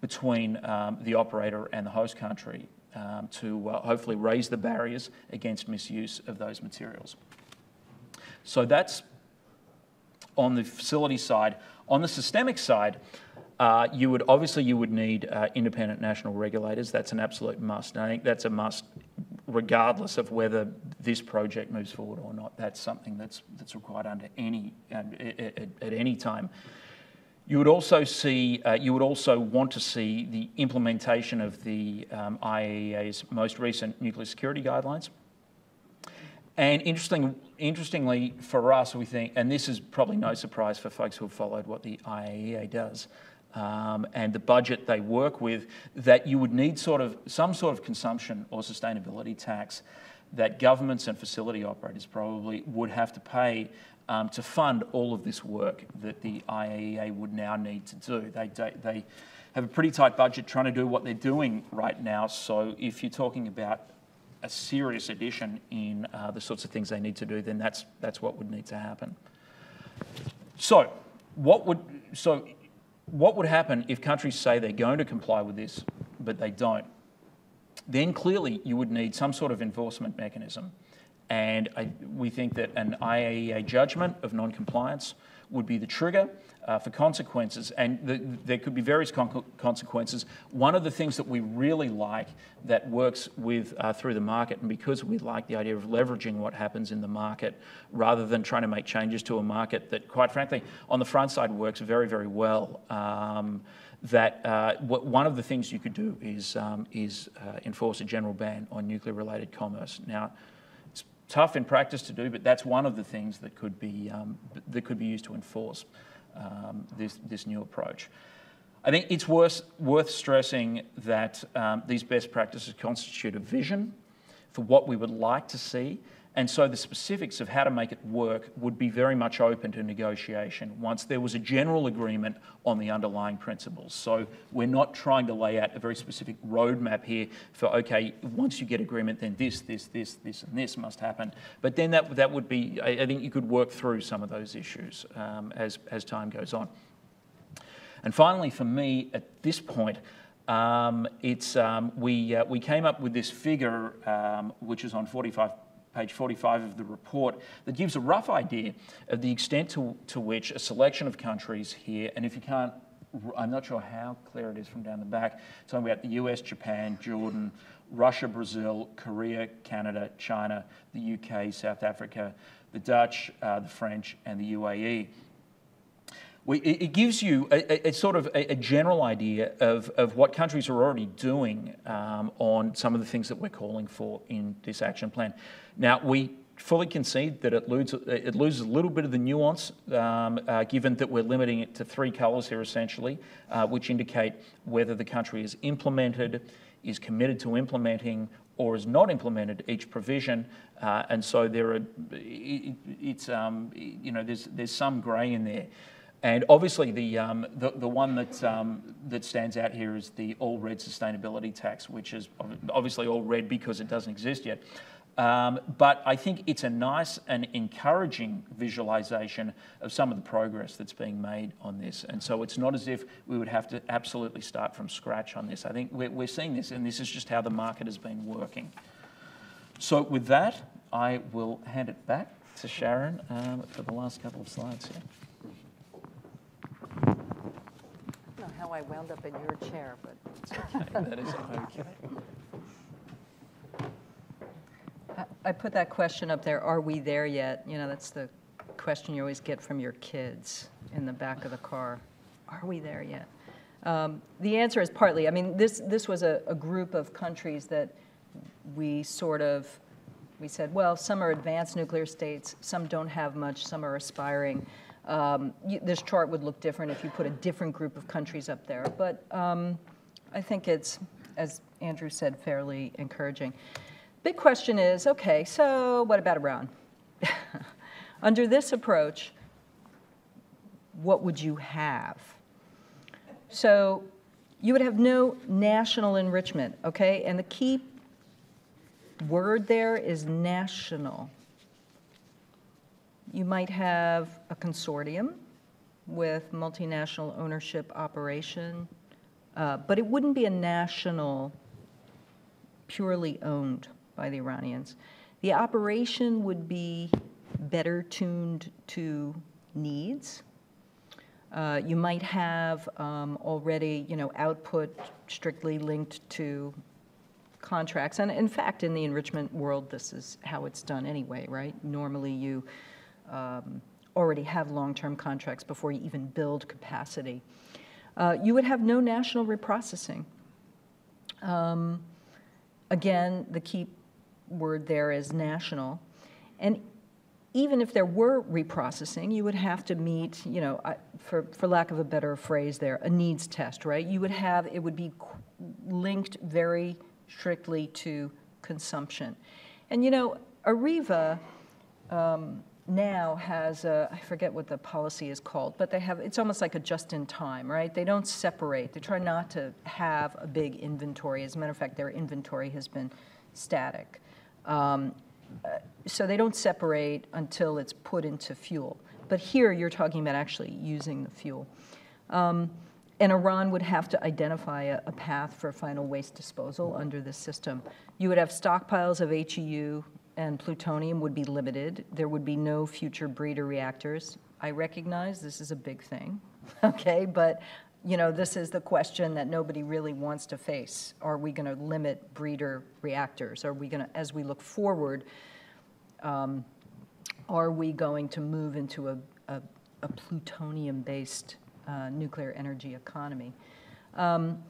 between um, the operator and the host country. Um, to uh, hopefully raise the barriers against misuse of those materials. So that's on the facility side. On the systemic side, uh, you would obviously you would need uh, independent national regulators. That's an absolute must. And I think that's a must, regardless of whether this project moves forward or not. That's something that's that's required under any uh, at, at any time. You would also see, uh, you would also want to see the implementation of the um, I A E A's most recent nuclear security guidelines. And interesting, interestingly for us, we think, and this is probably no surprise for folks who have followed what the I A E A does um, and the budget they work with, that you would need sort of some sort of consumption or sustainability tax that governments and facility operators probably would have to pay Um, to fund all of this work that the I A E A would now need to do. They, they have a pretty tight budget trying to do what they're doing right now, so if you're talking about a serious addition in uh, the sorts of things they need to do, then that's, that's what would need to happen. So what would, so what would happen if countries say they're going to comply with this, but they don't? Then clearly you would need some sort of enforcement mechanism. And I, we think that an I A E A judgment of non-compliance would be the trigger uh, for consequences. And the, there could be various con consequences. One of the things that we really like that works with uh, through the market, and because we like the idea of leveraging what happens in the market rather than trying to make changes to a market that, quite frankly, on the front side works very, very well, um, that uh, one of the things you could do is, um, is uh, enforce a general ban on nuclear-related commerce. Now, tough in practice to do, but that's one of the things that could be um, that could be used to enforce um, this this new approach. I think it's worth worth stressing that um, these best practices constitute a vision for what we would like to see, and so the specifics of how to make it work would be very much open to negotiation once there was a general agreement on the underlying principles. So we're not trying to lay out a very specific roadmap here for, okay, once you get agreement, then this, this, this, this, and this must happen. But then that, that would be, I, I think you could work through some of those issues um, as, as time goes on. And finally, for me, at this point, um, it's, um, we, uh, we came up with this figure, um, which is on forty-five page forty-five of the report, that gives a rough idea of the extent to, to which a selection of countries here, and if you can't, I'm not sure how clear it is from down the back, talking about the U S, Japan, Jordan, Russia, Brazil, Korea, Canada, China, the U K, South Africa, the Dutch, uh, the French, and the U A E. We, it, it gives you a, a, a sort of a, a general idea of, of what countries are already doing um, on some of the things that we're calling for in this action plan. Now, we fully concede that it loses, it loses a little bit of the nuance, um, uh, given that we're limiting it to three colours here, essentially, uh, which indicate whether the country is implemented, is committed to implementing, or is not implemented each provision, uh, and so there are, it, it's um, you know, there's there's some grey in there. And obviously, the, um, the, the one that, um, that stands out here is the all red sustainability tax, which is obviously all red because it doesn't exist yet. Um, but I think it's a nice and encouraging visualization of some of the progress that's being made on this. And so it's not as if we would have to absolutely start from scratch on this. I think we're, we're seeing this, and this is just how the market has been working. So with that, I will hand it back to Sharon um, for the last couple of slides here. I don't know how I wound up in your chair, but... It's okay, that is okay. I put that question up there, are we there yet? You know, that's the question you always get from your kids in the back of the car. Are we there yet? Um, the answer is partly. I mean, this, this was a, a group of countries that we sort of, we said, well, some are advanced nuclear states, some don't have much, some are aspiring. Um, you, this chart would look different if you put a different group of countries up there. But um, I think it's, as Andrew said, fairly encouraging. Big question is, okay, so what about Iran? Under this approach, what would you have? So you would have no national enrichment, okay? And the key word there is national. You might have a consortium with multinational ownership operation, uh, but it wouldn't be a national purely owned by the Iranians. The operation would be better tuned to needs. Uh, you might have um, already, you know, output strictly linked to contracts. And in fact, in the enrichment world, this is how it's done anyway, right? Normally you um, already have long-term contracts before you even build capacity. Uh, you would have no national reprocessing. Um, Again, the key word there is national. And even if there were reprocessing, you would have to meet, you know, for, for lack of a better phrase there, a needs test, right? You would have, it would be linked very strictly to consumption. And, you know, Areva um, now has a, I forget what the policy is called, but they have, it's almost like a just-in-time, right? They don't separate. They try not to have a big inventory. As a matter of fact, their inventory has been static. Um, so they don't separate until it's put into fuel. But here you're talking about actually using the fuel. Um, and Iran would have to identify a, a path for final waste disposal under this system. You would have stockpiles of H E U, and plutonium would be limited. There would be no future breeder reactors. I recognize this is a big thing, okay? But, you know, this is the question that nobody really wants to face. Are we gonna limit breeder reactors? Are we gonna, as we look forward, um, are we going to move into a, a, a plutonium-based uh, nuclear energy economy? Um,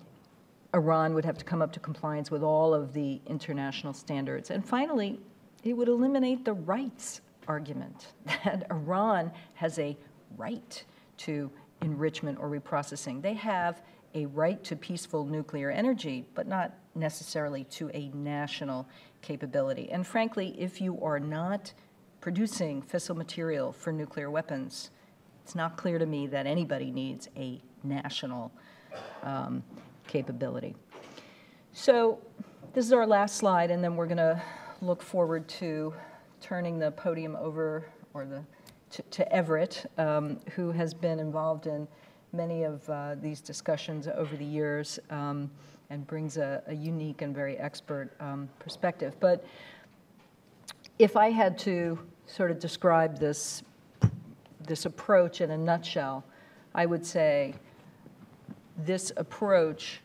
Iran would have to come up to compliance with all of the international standards. And finally, it would eliminate the rights argument that Iran has a right to enrichment or reprocessing. They have a right to peaceful nuclear energy, but not necessarily to a national capability. And frankly, if you are not producing fissile material for nuclear weapons, it's not clear to me that anybody needs a national um, capability. So this is our last slide, and then we're going to look forward to turning the podium over or the, to, to Everett, um, who has been involved in many of uh, these discussions over the years um, and brings a, a unique and very expert um, perspective. But if I had to sort of describe this, this approach in a nutshell, I would say this approach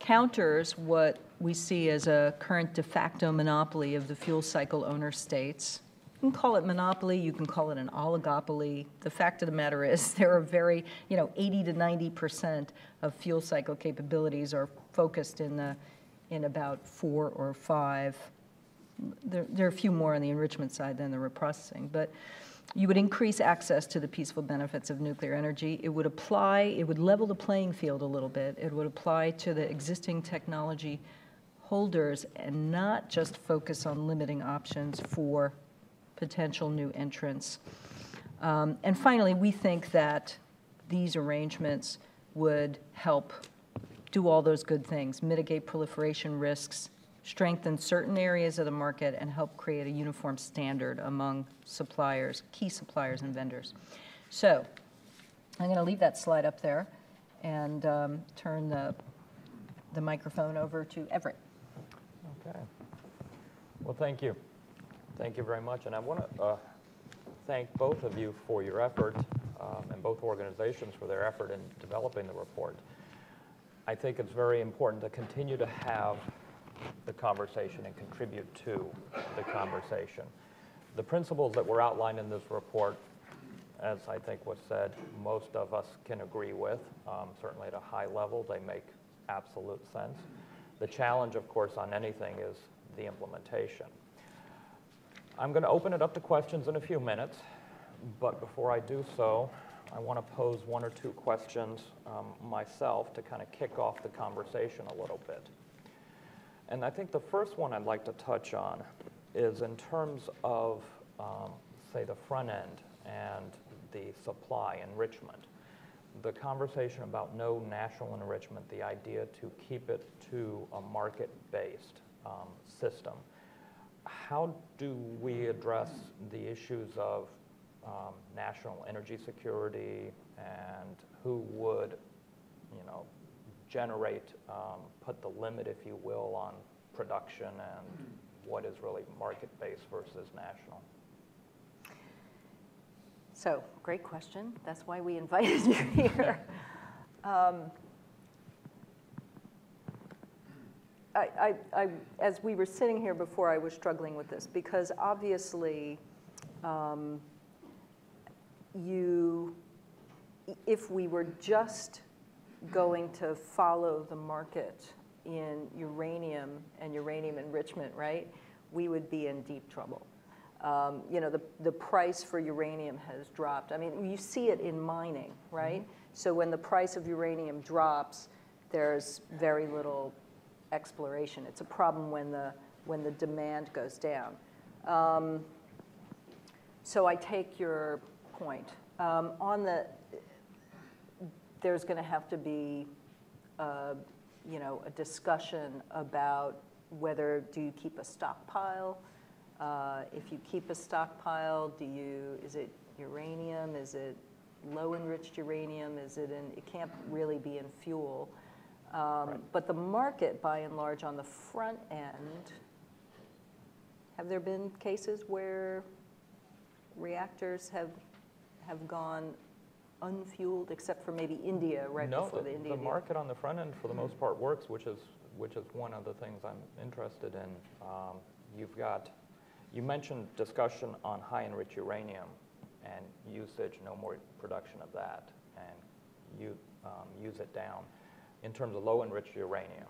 counters what we see as a current de facto monopoly of the fuel cycle owner states. You can call it monopoly, you can call it an oligopoly. The fact of the matter is there are very, you know, eighty to ninety percent of fuel cycle capabilities are focused in, the, in about four or five. There, there are a few more on the enrichment side than the reprocessing, but you would increase access to the peaceful benefits of nuclear energy. It would apply, it would level the playing field a little bit. It would apply to the existing technology holders and not just focus on limiting options for potential new entrants. Um, and finally, we think that these arrangements would help do all those good things, mitigate proliferation risks, strengthen certain areas of the market, and help create a uniform standard among suppliers, key suppliers and vendors. So I'm going to leave that slide up there and um, turn the, the microphone over to Everett. Okay. Well, thank you. Thank you very much. And I want to uh, thank both of you for your effort um, and both organizations for their effort in developing the report. I think it's very important to continue to have the conversation and contribute to the conversation. The principles that were outlined in this report, as I think was said, most of us can agree with. Um, certainly at a high level, they make absolute sense. The challenge, of course, on anything is the implementation. I'm going to open it up to questions in a few minutes, but before I do so, I want to pose one or two questions um, myself to kind of kick off the conversation a little bit. And I think the first one I'd like to touch on is in terms of, um, say, the front end and the supply enrichment. The conversation about no national enrichment, the idea to keep it to a market-based um, system. How do we address the issues of um, national energy security and who would, you know, generate, um, put the limit, if you will, on production and what is really market-based versus national? So, great question. That's why we invited you here. um, I, I, I, as we were sitting here before, I was struggling with this because obviously um, you, if we were just going to follow the market in uranium and uranium enrichment, right, we would be in deep trouble. Um, you know, the, the price for uranium has dropped. I mean, you see it in mining, right? Mm-hmm. So when the price of uranium drops, there's very little exploration. It's a problem when the, when the demand goes down. Um, so I take your point. Um, on the, there's going to have to be, uh, you know, a discussion about whether do you keep a stockpile? Uh, if you keep a stockpile, do you? Is it uranium? Is it low enriched uranium? Is it in? It can't really be in fuel. Um, right. But the market, by and large, on the front end. Have there been cases where reactors have have gone unfueled, except for maybe India, right no, before the, the India. No, the market on the front end, for the most part, works, which is which is one of the things I'm interested in. Um, you've got, you mentioned discussion on high enriched uranium and usage, no more production of that, and you um, use it down. In terms of low enriched uranium,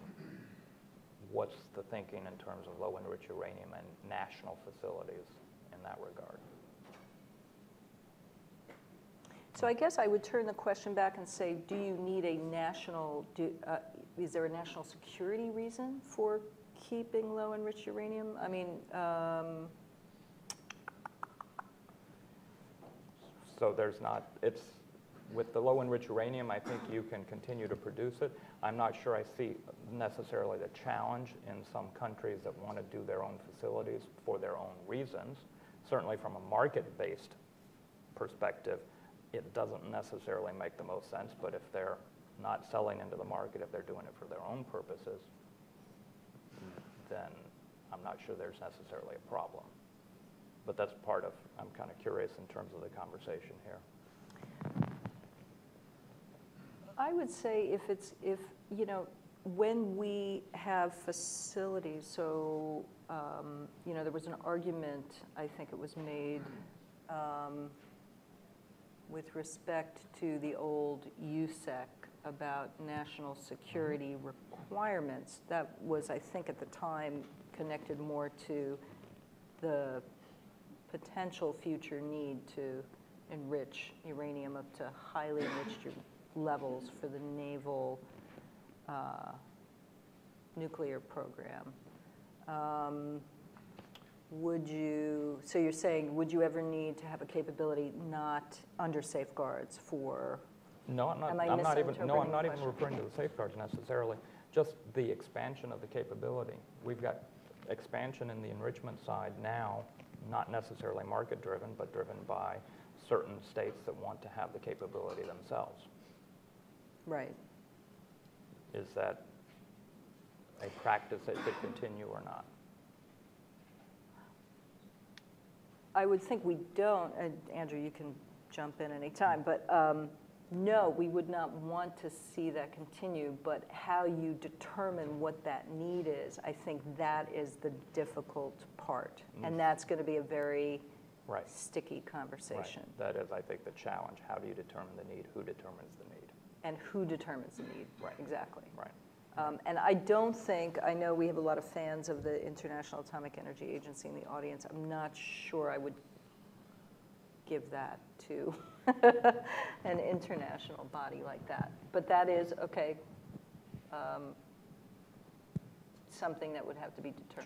what's the thinking in terms of low enriched uranium and national facilities in that regard? So I guess I would turn the question back and say, do you need a national, do, uh, is there a national security reason for keeping low enriched uranium? I mean, um, so there's not, it's, with the low enriched uranium, I think you can continue to produce it. I'm not sure I see necessarily the challenge in some countries that want to do their own facilities for their own reasons. Certainly from a market-based perspective, it doesn't necessarily make the most sense, but if they're not selling into the market, if they're doing it for their own purposes, then I'm not sure there's necessarily a problem. But that's part of, I'm kind of curious in terms of the conversation here. I would say if it's, if, you know, when we have facilities, so, um, you know, there was an argument, I think it was made, um, with respect to the old U S E C about national security requirements. That was, I think at the time, connected more to the potential future need to enrich uranium up to highly enriched levels for the naval uh, nuclear program. Um, Would you, so you're saying, would you ever need to have a capability not under safeguards for No, I'm not, I'm not even, no, I'm not even referring to the safeguards necessarily, just the expansion of the capability. We've got expansion in the enrichment side now, not necessarily market-driven, but driven by certain states that want to have the capability themselves. Right. Is that a practice that should continue or not? I would think we don't, and Andrew, you can jump in any time, but um, no, we would not want to see that continue, but how you determine what that need is, I think that is the difficult part. Mm. And that's going to be a very right. sticky conversation. Right. That is, I think, the challenge. How do you determine the need? Who determines the need? And who determines the need, right. exactly. Right. Um, and I don't think, I know we have a lot of fans of the International Atomic Energy Agency in the audience. I'm not sure I would give that to an international body like that. But that is, okay, um, something that would have to be determined.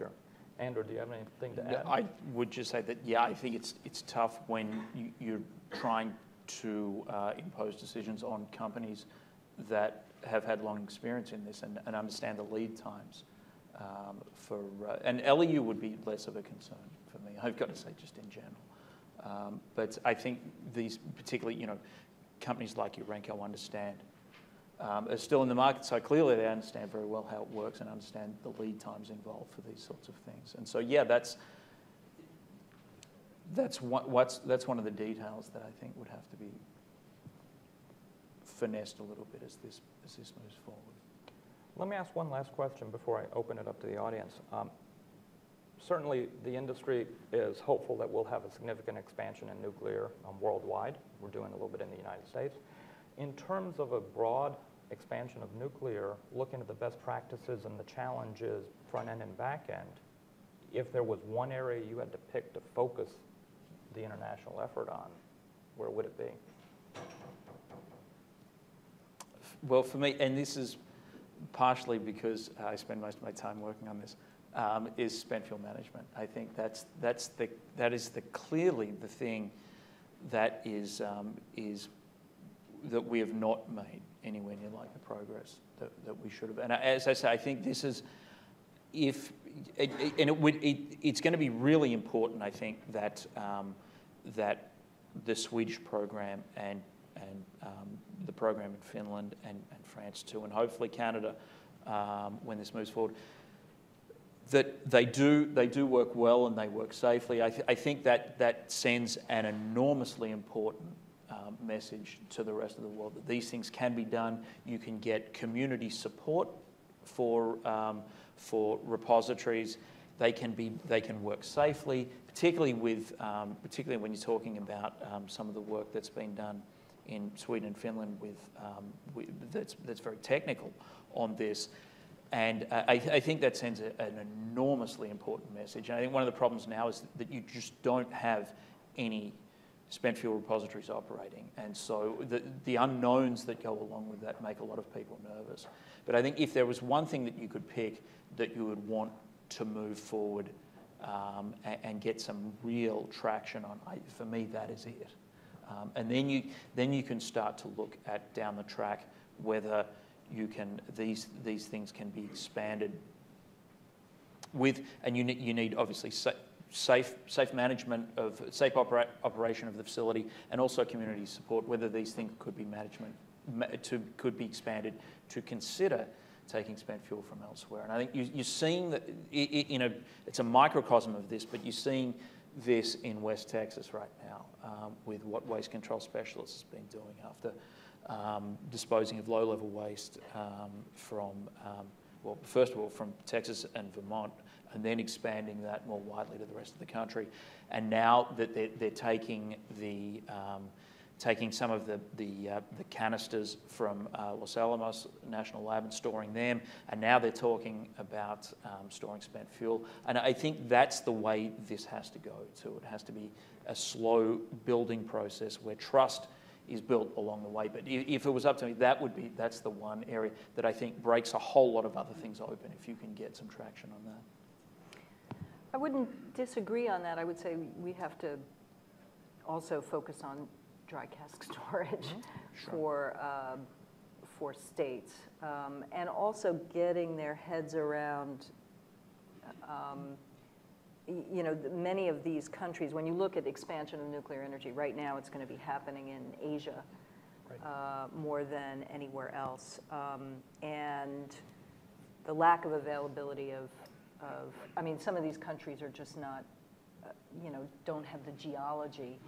Sure. Andrew, do you have anything to add? I would just say that, yeah, I think it's, it's tough when you, you're trying to uh, impose decisions on companies that have had long experience in this and, and understand the lead times um, for, uh, and L E U would be less of a concern for me, I've got to say, just in general. Um, but I think these particularly, you know, companies like Urenco understand, um, are still in the market, so clearly they understand very well how it works and understand the lead times involved for these sorts of things. And so, yeah, that's, that's, what, what's, that's one of the details that I think would have to be finessed a little bit as this, as this moves forward. Let me ask one last question before I open it up to the audience. Um, certainly the industry is hopeful that we'll have a significant expansion in nuclear um, worldwide. We're doing a little bit in the United States. In terms of a broad expansion of nuclear, looking at the best practices and the challenges front end and back end, if there was one area you had to pick to focus the international effort on, where would it be? Well, for me, and this is partially because I spend most of my time working on this, um, is spent fuel management. I think that's that's the that is the clearly the thing that is um, is that we have not made anywhere near like the progress that, that we should have. And as I say, I think this is if it, it, and it would it, it's going to be really important. I think that um, that the Swedish program and and um, the program in Finland and, and France too, and hopefully Canada, um, when this moves forward, that they do, they do work well and they work safely. I, th I think that, that sends an enormously important um, message to the rest of the world, that these things can be done. You can get community support for, um, for repositories. They can, be, they can work safely, particularly, with, um, particularly when you're talking about um, some of the work that's been done in Sweden and Finland, with, um, with that's that's very technical on this, and uh, I, th I think that sends a, an enormously important message. And I think one of the problems now is that you just don't have any spent fuel repositories operating, and so the the unknowns that go along with that make a lot of people nervous. But I think if there was one thing that you could pick that you would want to move forward um, and, and get some real traction on, I, for me, that is it. Um, and then you then you can start to look at down the track whether you can these these things can be expanded with, and you need you need obviously sa safe safe management of safe opera operation of the facility, and also community support, whether these things could be management to could be expanded to consider taking spent fuel from elsewhere. And I think you, you're seeing that you know it's a microcosm of this, but you're seeing this in West Texas right now um, with what Waste Control Specialists has been doing after um, disposing of low-level waste um, from, um, well, first of all, from Texas and Vermont, and then expanding that more widely to the rest of the country. And now that they're, they're taking the um, taking some of the the, uh, the canisters from uh, Los Alamos National Lab and storing them, and now they're talking about um, storing spent fuel. And I think that's the way this has to go too. It has to be a slow building process where trust is built along the way. But if it was up to me, that would be, that's the one area that I think breaks a whole lot of other things open if you can get some traction on that. I wouldn't disagree on that. I would say we have to also focus on dry cask storage mm-hmm. sure. for uh, for states, um, and also getting their heads around, um, you know, many of these countries. When you look at expansion of nuclear energy right now, it's going to be happening in Asia right. uh, more than anywhere else, um, and the lack of availability of, of, I mean, some of these countries are just not, uh, you know, don't have the geology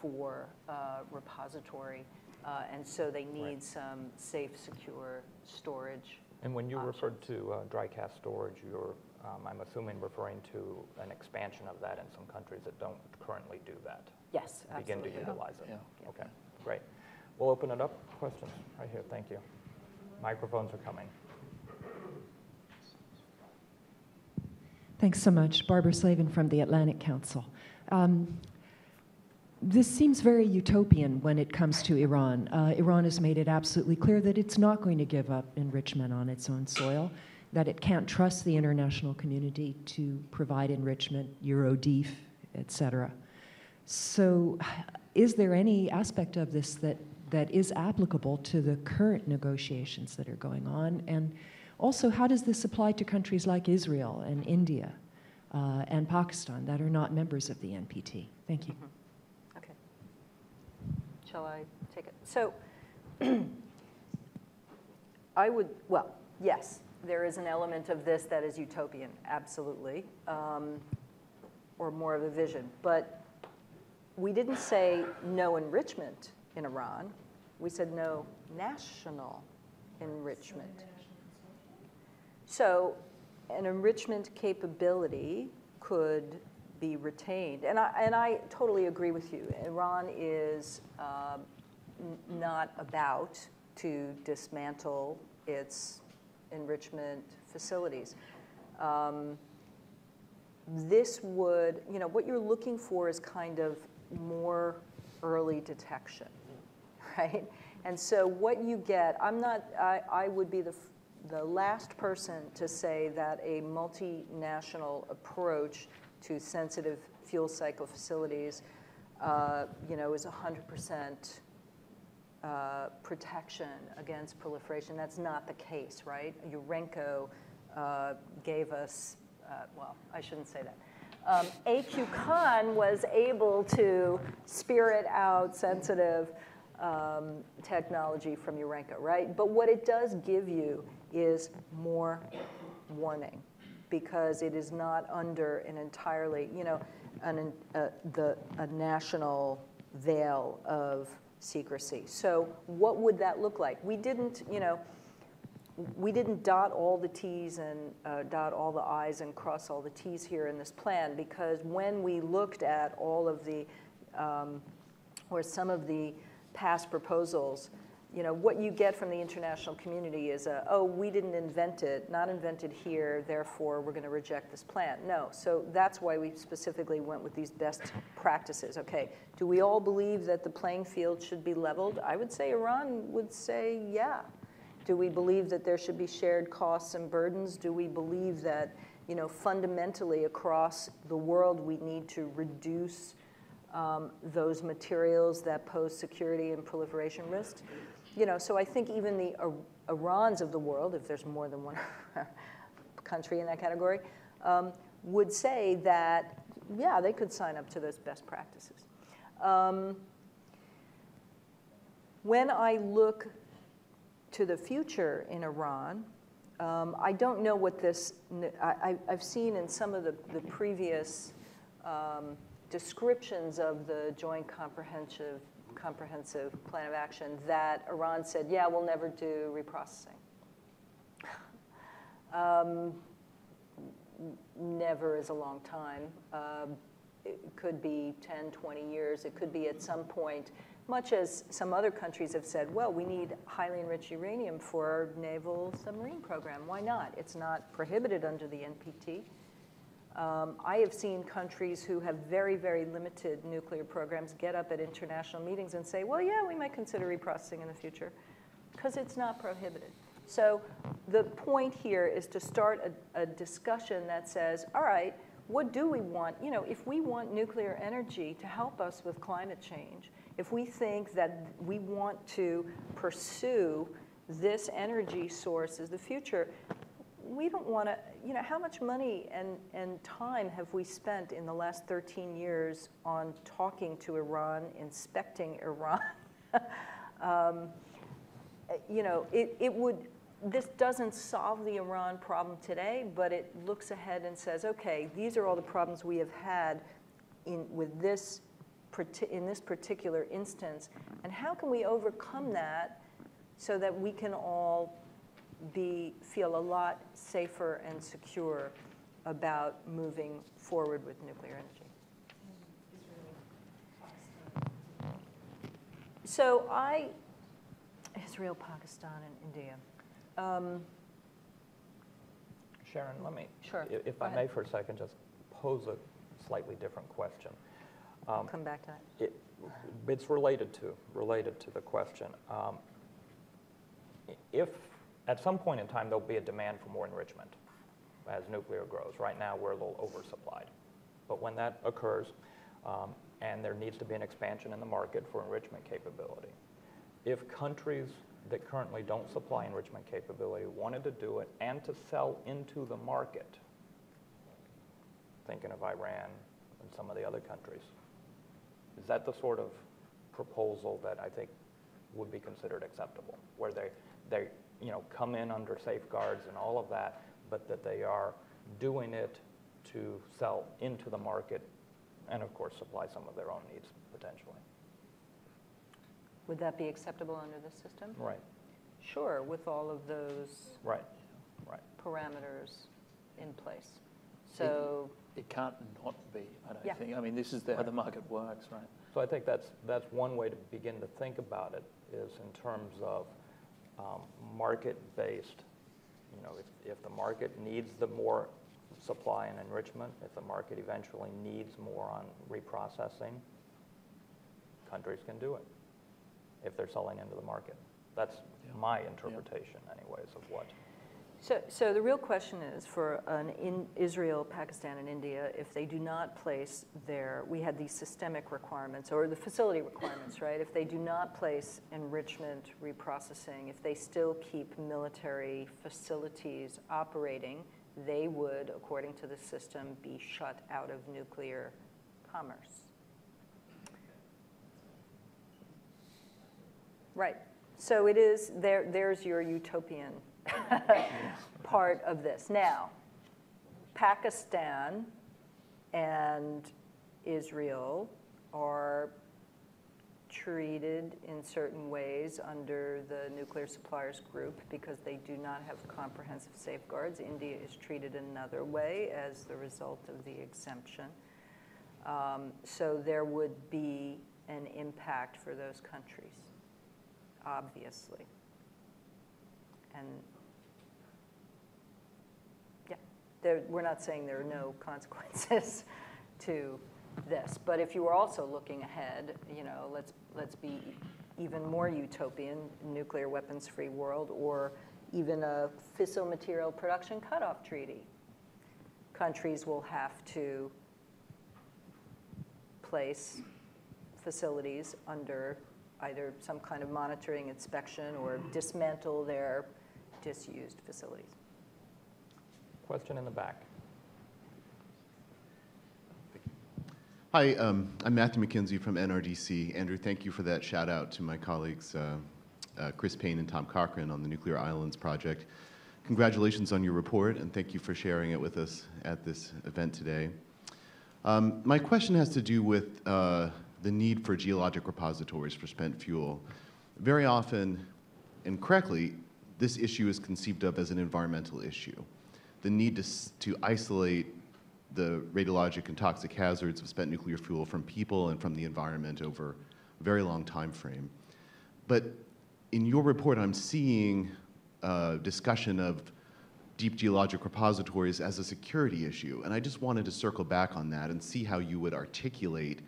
for uh, repository, uh, and so they need right. some safe, secure storage. And when you options. referred to uh, dry cask storage, you're, um, I'm assuming, referring to an expansion of that in some countries that don't currently do that. Yes, absolutely. Begin to utilize yeah. it. Yeah. Okay, great. We'll open it up. Questions right here. Thank you. Microphones are coming. Thanks so much. Barbara Slavin from the Atlantic Council. Um, This seems very utopian when it comes to Iran. Uh, Iran has made it absolutely clear that it's not going to give up enrichment on its own soil, that it can't trust the international community to provide enrichment, Eurodef, et cetera. So is there any aspect of this that, that is applicable to the current negotiations that are going on? And also, how does this apply to countries like Israel and India uh, and Pakistan that are not members of the N P T? Thank you. Mm-hmm. Shall I take it? So I would, well, yes, there is an element of this that is utopian, absolutely, um, or more of a vision. But we didn't say no enrichment in Iran. We said no national enrichment. So an enrichment capability could be retained. And I, and I totally agree with you. Iran is uh, not about to dismantle its enrichment facilities. Um, this would, you know, what you're looking for is kind of more early detection, right? And so what you get, I'm not, I, I would be the, the last person to say that a multinational approach to sensitive fuel cycle facilities, uh, you know, is one hundred percent uh, protection against proliferation. That's not the case, right? Urenco uh, gave us, uh, well, I shouldn't say that. Um, A Q Con was able to spirit out sensitive um, technology from Urenco, right? But what it does give you is more warning, because it is not under an entirely, you know, an, uh, the, a national veil of secrecy. So what would that look like? We didn't, you know, we didn't dot all the T's and uh, dot all the I's and cross all the T's here in this plan, because when we looked at all of the, um, or some of the past proposals, you know, what you get from the international community is a, oh, we didn't invent it, not invented here, therefore we're going to reject this plan. No, so that's why we specifically went with these best practices. Okay, do we all believe that the playing field should be leveled? I would say Iran would say yeah. Do we believe that there should be shared costs and burdens? Do we believe that, you know, fundamentally across the world we need to reduce um, those materials that pose security and proliferation risks? You know, so I think even the uh, Irans of the world, if there's more than one country in that category, um, would say that, yeah, they could sign up to those best practices. Um, when I look to the future in Iran, um, I don't know what this, I, I've seen in some of the, the previous um, descriptions of the Joint Comprehensive comprehensive plan of action that Iran said, yeah, we'll never do reprocessing. um, never is a long time. Uh, it could be ten, twenty years. It could be at some point, much as some other countries have said, well, we need highly enriched uranium for our naval submarine program. Why not? It's not prohibited under the N P T. Um, I have seen countries who have very, very limited nuclear programs get up at international meetings and say, well, yeah, we might consider reprocessing in the future, because it's not prohibited. So the point here is to start a, a discussion that says, all right, what do we want? You know, if we want nuclear energy to help us with climate change, If we think that we want to pursue this energy source as the future, we don't want to, you know, how much money and, and time have we spent in the last thirteen years on talking to Iran, inspecting Iran? um, you know, it, it would, this doesn't solve the Iran problem today, but it looks ahead and says, okay, these are all the problems we have had in, with this, in this particular instance, and how can we overcome that so that we can all be, feel a lot safer and secure about moving forward with nuclear energy. So I, Israel, Pakistan, and India. Um, Sharon, let me, sure. if, if I ahead. may for a second, just pose a slightly different question. Um, Come back to that. It, it's related to, related to the question. Um, if at some point in time, there'll be a demand for more enrichment as nuclear grows. Right now, we're a little oversupplied. But when that occurs, um, and there needs to be an expansion in the market for enrichment capability, if countries that currently don't supply enrichment capability wanted to do it and to sell into the market, thinking of Iran and some of the other countries, is that the sort of proposal that I think would be considered acceptable, where they, they you know, come in under safeguards and all of that, but that they are doing it to sell into the market and, of course, supply some of their own needs, potentially? Would that be acceptable under this system? Right. Sure, with all of those right. Right. parameters in place. So It, it can't not be, I don't yeah. think. I mean, this is the, right. how the market works, right? So I think that's, that's one way to begin to think about it, is in terms of Um, market-based, you know, if, if the market needs the more supply and enrichment, if the market eventually needs more on reprocessing, countries can do it if they're selling into the market. That's yeah. my interpretation, yeah. anyways, of what. So, so the real question is for an in Israel, Pakistan, and India, if they do not place their, we had these systemic requirements, or the facility requirements, right? If they do not place enrichment, reprocessing, if they still keep military facilities operating, they would, according to the system, be shut out of nuclear commerce. Right. So it is, there, there's your utopian part of this. Now, Pakistan and Israel are treated in certain ways under the Nuclear Suppliers Group because they do not have comprehensive safeguards. India is treated another way as the result of the exemption. Um, so there would be an impact for those countries, obviously. And yeah, there, we're not saying there are no consequences to this, but if you were also looking ahead, you know, let's let's be even more utopian, nuclear weapons-free world, or even a fissile material production cutoff treaty. Countries will have to place facilities under either some kind of monitoring, inspection, or dismantle their disused facilities. Question in the back. Hi, um, I'm Matthew McKenzie from N R D C. Andrew, thank you for that shout out to my colleagues, uh, uh, Chris Payne and Tom Cochran, on the Nuclear Islands Project. Congratulations on your report, and thank you for sharing it with us at this event today. Um, my question has to do with uh, the need for geologic repositories for spent fuel. Very often, and correctly, this issue is conceived of as an environmental issue. The need to, to isolate the radiologic and toxic hazards of spent nuclear fuel from people and from the environment over a very long time frame. But in your report, I'm seeing a discussion of deep geologic repositories as a security issue. And I just wanted to circle back on that and see how you would articulate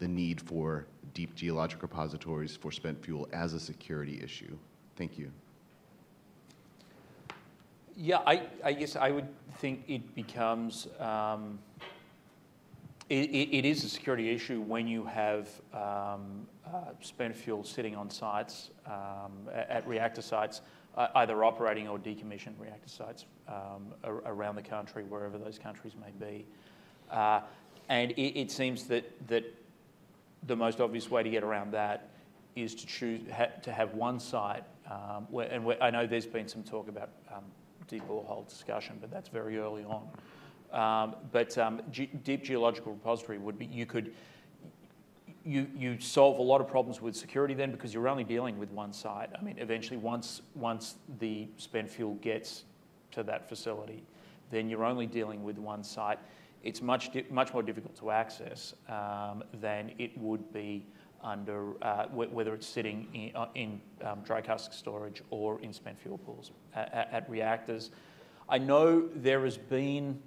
the need for deep geologic repositories for spent fuel as a security issue. Thank you. Yeah, I, I guess I would think it becomes um, It, it, it is a security issue when you have um, uh, spent fuel sitting on sites, um, at, at reactor sites, uh, either operating or decommissioned reactor sites um, ar around the country, wherever those countries may be. Uh, and it, it seems that, that the most obvious way to get around that is to choose ha to have one site. Um, where, and where, I know there's been some talk about um, deep borehole discussion, but that's very early on. Um, but um, ge deep geological repository would be, you could, you, you solve a lot of problems with security then, because you're only dealing with one site. I mean, eventually once, once the spent fuel gets to that facility, then you're only dealing with one site. It's much, much more difficult to access um, than it would be under, uh, wh whether it's sitting in, uh, in um, dry cask storage or in spent fuel pools at, at, at reactors. I know there has been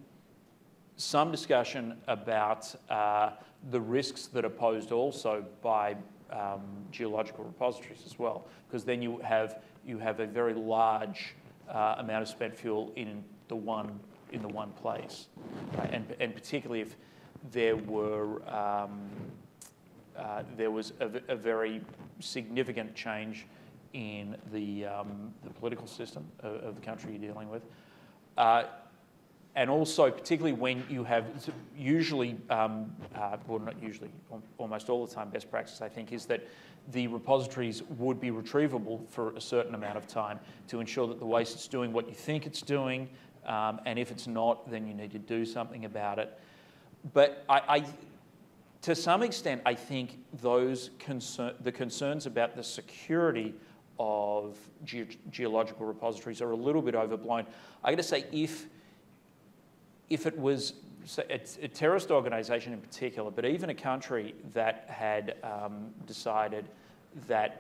some discussion about uh, the risks that are posed also by um, geological repositories as well, because then you have you have a very large uh, amount of spent fuel in the one in the one place, right? and and particularly if there were um, uh, there was a, a very significant change in the um, the political system of, of the country you're dealing with. Uh, And also, particularly when you have usually, um, uh, well, not usually, almost all the time, best practice, I think, is that the repositories would be retrievable for a certain amount of time to ensure that the waste is doing what you think it's doing. Um, and if it's not, then you need to do something about it. But I, I, to some extent, I think those concern, the concerns about the security of ge- geological repositories are a little bit overblown. I got to say, if... If it was a terrorist organization in particular, but even a country that had um, decided that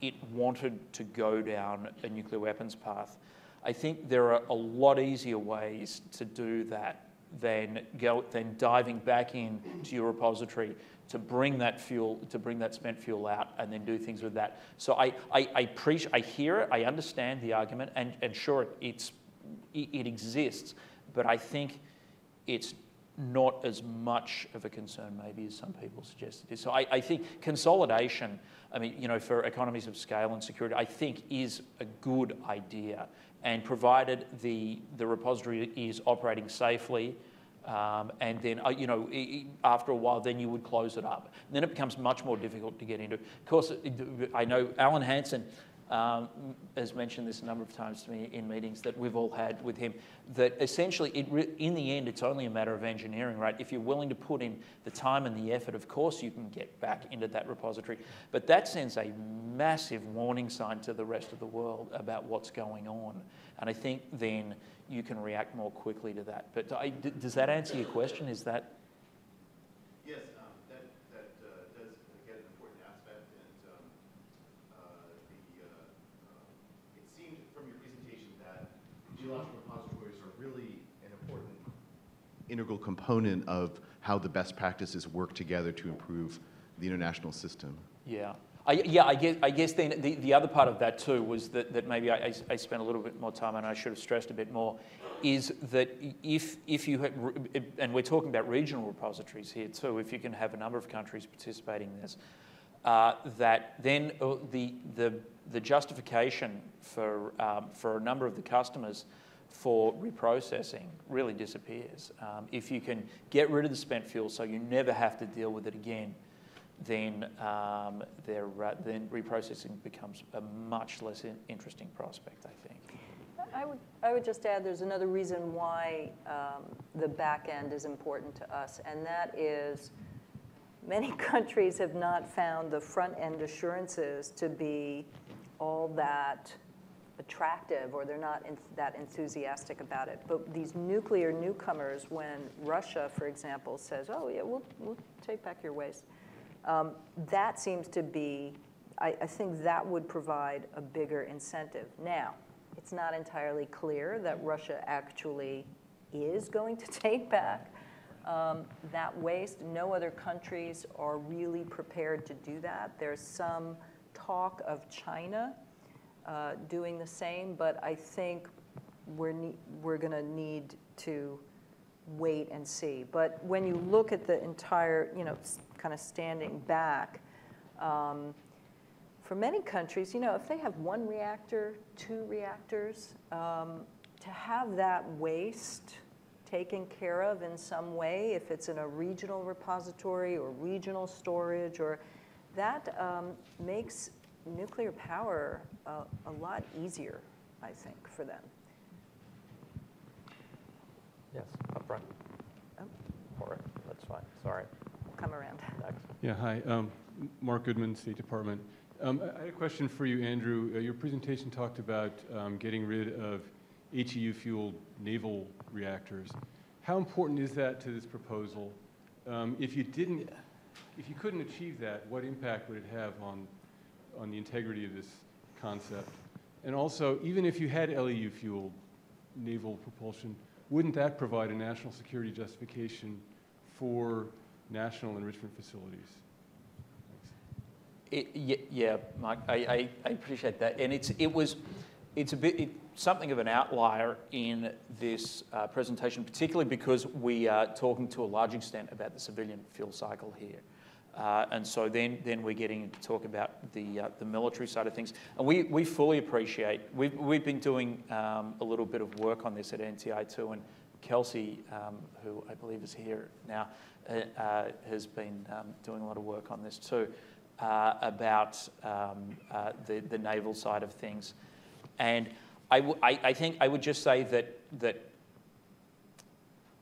it wanted to go down a nuclear weapons path, I think there are a lot easier ways to do that than go, than diving back in to your repository to bring that fuel, to bring that spent fuel out and then do things with that. So I, I, I, preach, I hear it, I understand the argument, and, and sure, it's, it, it exists. But I think it's not as much of a concern maybe as some people suggest it is. So I, I think consolidation, I mean, you know, for economies of scale and security, I think is a good idea. And provided the, the repository is operating safely, um, and then, uh, you know, after a while, then you would close it up. And then it becomes much more difficult to get into. Of course, I know Alan Hansen Um, has mentioned this a number of times to me in meetings that we've all had with him, that essentially it re in the end it's only a matter of engineering, right? If you're willing to put in the time and the effort, of course you can get back into that repository. But that sends a massive warning sign to the rest of the world about what's going on. And I think then you can react more quickly to that. But I, d does that answer your question? Is that... Yes. Geological repositories are really an important integral component of how the best practices work together to improve the international system. Yeah, I, yeah. I guess, I guess then the, the other part of that too was that, that maybe I, I spent a little bit more time and I should have stressed a bit more, is that if, if you, have, and we're talking about regional repositories here too, if you can have a number of countries participating in this, uh, that then the, the, the justification for, um, for a number of the customers for reprocessing really disappears. Um, if you can get rid of the spent fuel so you never have to deal with it again, then, um, uh, then reprocessing becomes a much less in interesting prospect, I think. I would, I would just add there's another reason why um, the back end is important to us, and that is many countries have not found the front end assurances to be all that attractive, or they're not in that enthusiastic about it. But these nuclear newcomers, when Russia, for example, says, oh, yeah, we'll, we'll take back your waste, um, that seems to be, I, I think that would provide a bigger incentive. Now, it's not entirely clear that Russia actually is going to take back um, that waste. No other countries are really prepared to do that. There's some talk of China Uh, doing the same, but I think we're, we're going to need to wait and see. But when you look at the entire, you know, kind of standing back, um, for many countries, you know, if they have one reactor, two reactors, um, to have that waste taken care of in some way, if it's in a regional repository or regional storage, or that um, makes nuclear power uh, a lot easier, I think, for them. Yes, up front. Oh. All right, that's fine. Sorry. We'll come around. Next. Yeah, hi. Um, Mark Goodman, State Department. Um, I had a question for you, Andrew. Uh, your presentation talked about um, getting rid of H E U-fueled naval reactors. How important is that to this proposal? Um, if you didn't, if you couldn't achieve that, what impact would it have on on the integrity of this concept? And also, even if you had L E U-fueled naval propulsion, wouldn't that provide a national security justification for national enrichment facilities? It, yeah, yeah, Mark, I, I, I appreciate that, and it's it was it's a bit. It, something of an outlier in this uh, presentation, particularly because we are talking to a large extent about the civilian fuel cycle here. Uh, and so then, then we're getting to talk about the, uh, the military side of things. And we, we fully appreciate, we've, we've been doing um, a little bit of work on this at N T I too, and Kelsey, um, who I believe is here now, uh, uh, has been um, doing a lot of work on this too, uh, about um, uh, the, the naval side of things. And I, w I, I think I would just say that that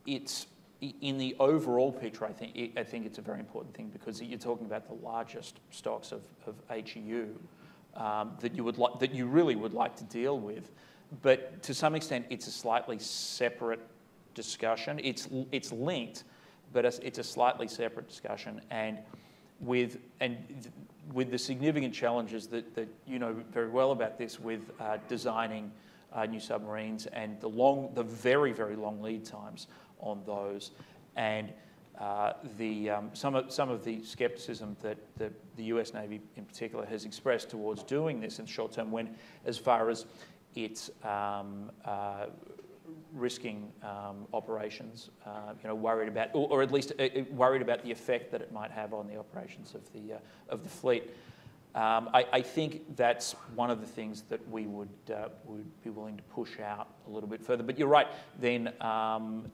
it's in the overall picture. I think it, I think it's a very important thing because you're talking about the largest stocks of, of H E U um, that you would like that you really would like to deal with, but to some extent it's a slightly separate discussion. It's it's linked, but it's, it's a slightly separate discussion, and with and. Th with the significant challenges that, that you know very well about this with uh, designing uh, new submarines and the long, the very, very long lead times on those, and uh, the, um, some, of, some of the skepticism that, that the U S Navy in particular has expressed towards doing this in the short term when, as far as it's um, uh, risking um, operations, uh, you know, worried about, or, or at least uh, worried about the effect that it might have on the operations of the uh, of the fleet. Um, I, I think that's one of the things that we would uh, would be willing to push out a little bit further. But you're right. Then um,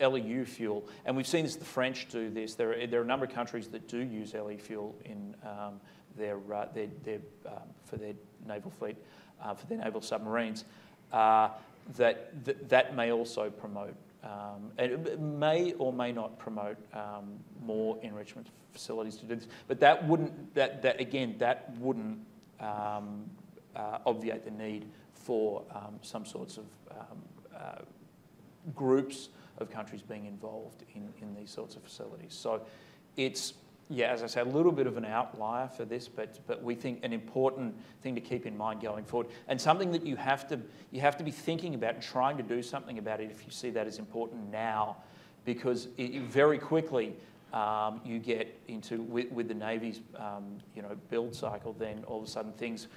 L E U fuel, and we've seen this. The French do this. There are, there are a number of countries that do use L E U fuel in um, their uh, their, their uh, for their naval fleet, uh, for their naval submarines. Uh, That, that that may also promote, um, it may or may not promote um, more enrichment facilities to do this. But that wouldn't, that that again, that wouldn't um, uh, obviate the need for um, some sorts of um, uh, groups of countries being involved in in these sorts of facilities. So, it's yeah, as I say, a little bit of an outlier for this, but but we think an important thing to keep in mind going forward, and something that you have to you have to be thinking about and trying to do something about it if you see that as important now, because it, very quickly um, you get into with, with the Navy's um, you know build cycle. Then all of a sudden things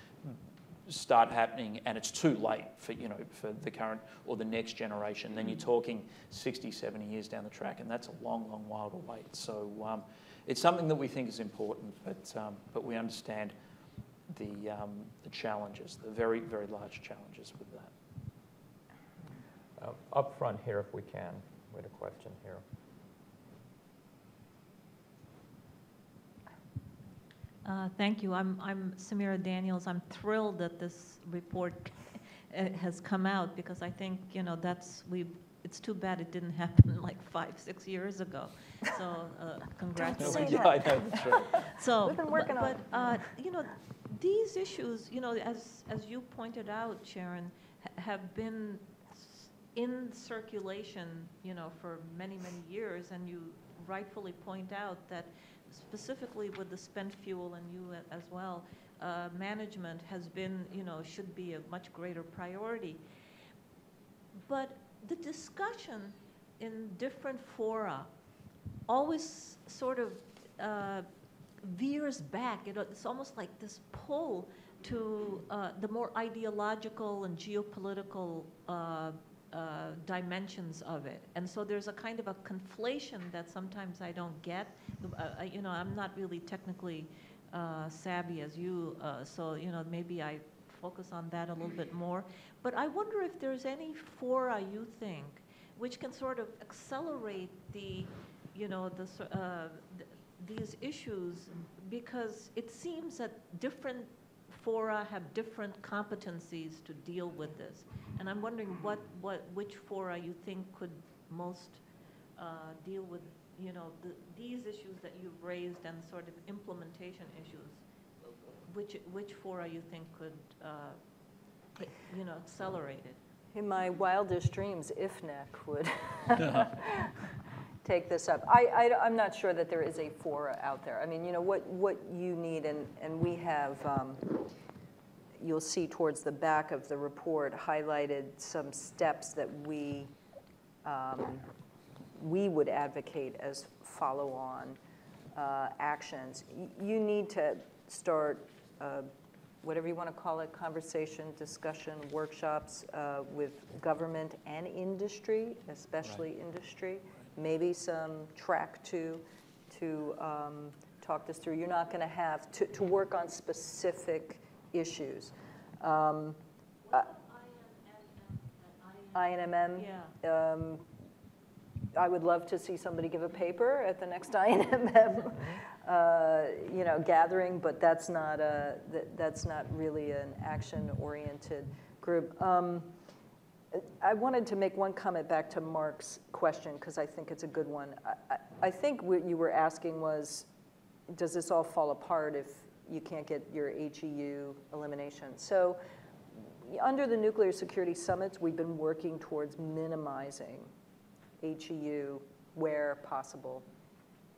start happening, and it's too late for you know for the current or the next generation. Then you're talking sixty, seventy years down the track, and that's a long, long while to wait. So. Um, It's something that we think is important, but, um, but we understand the, um, the challenges, the very, very large challenges with that. Uh, up front here, if we can, we had a question here. Uh, thank you. I'm, I'm Samira Daniels. I'm thrilled that this report has come out because I think, you know, that's, we it's too bad it didn't happen like five, six years ago. So uh, congrats. Yeah, I know, that's true. So, we've been working but, on but, uh, you know, these issues, you know, as, as you pointed out, Sharon, ha have been in circulation, you know, for many, many years. And you rightfully point out that specifically with the spent fuel and you as well, uh, management has been, you know, should be a much greater priority. But the discussion in different fora always sort of uh, veers back. It, it's almost like this pull to uh, the more ideological and geopolitical uh, uh, dimensions of it. And so there's a kind of a conflation that sometimes I don't get. Uh, you know, I'm not really technically uh, savvy as you, uh, so, you know, maybe I focus on that a little bit more. But I wonder if there's any fora you think which can sort of accelerate the, you know, the, uh, th these issues, because it seems that different fora have different competencies to deal with this. And I'm wondering what, what which fora you think could most uh, deal with, you know, the, these issues that you've raised and sort of implementation issues. Which, which fora you think could, uh, you know, accelerate it? In my wildest dreams, I F N E C would take this up. I, I, I'm not sure that there is a fora out there. I mean, you know, what, what you need, and, and we have, um, you'll see towards the back of the report, highlighted some steps that we, um, we would advocate as follow-on uh, actions. Y- you need to start uh, whatever you want to call it, conversation, discussion, workshops uh, with government and industry, especially right. industry. Right. Maybe some track to, to um, talk this through. You're not going to have to, to work on specific issues. Um, uh, I N M M? Yeah. Um, I would love to see somebody give a paper at the next I N M M. Uh, you know, gathering, but that's not a that, that's not really an action-oriented group. Um, I wanted to make one comment back to Mark's question because I think it's a good one. I, I think what you were asking was, does this all fall apart if you can't get your H E U elimination? So, under the nuclear security summits, we've been working towards minimizing H E U where possible.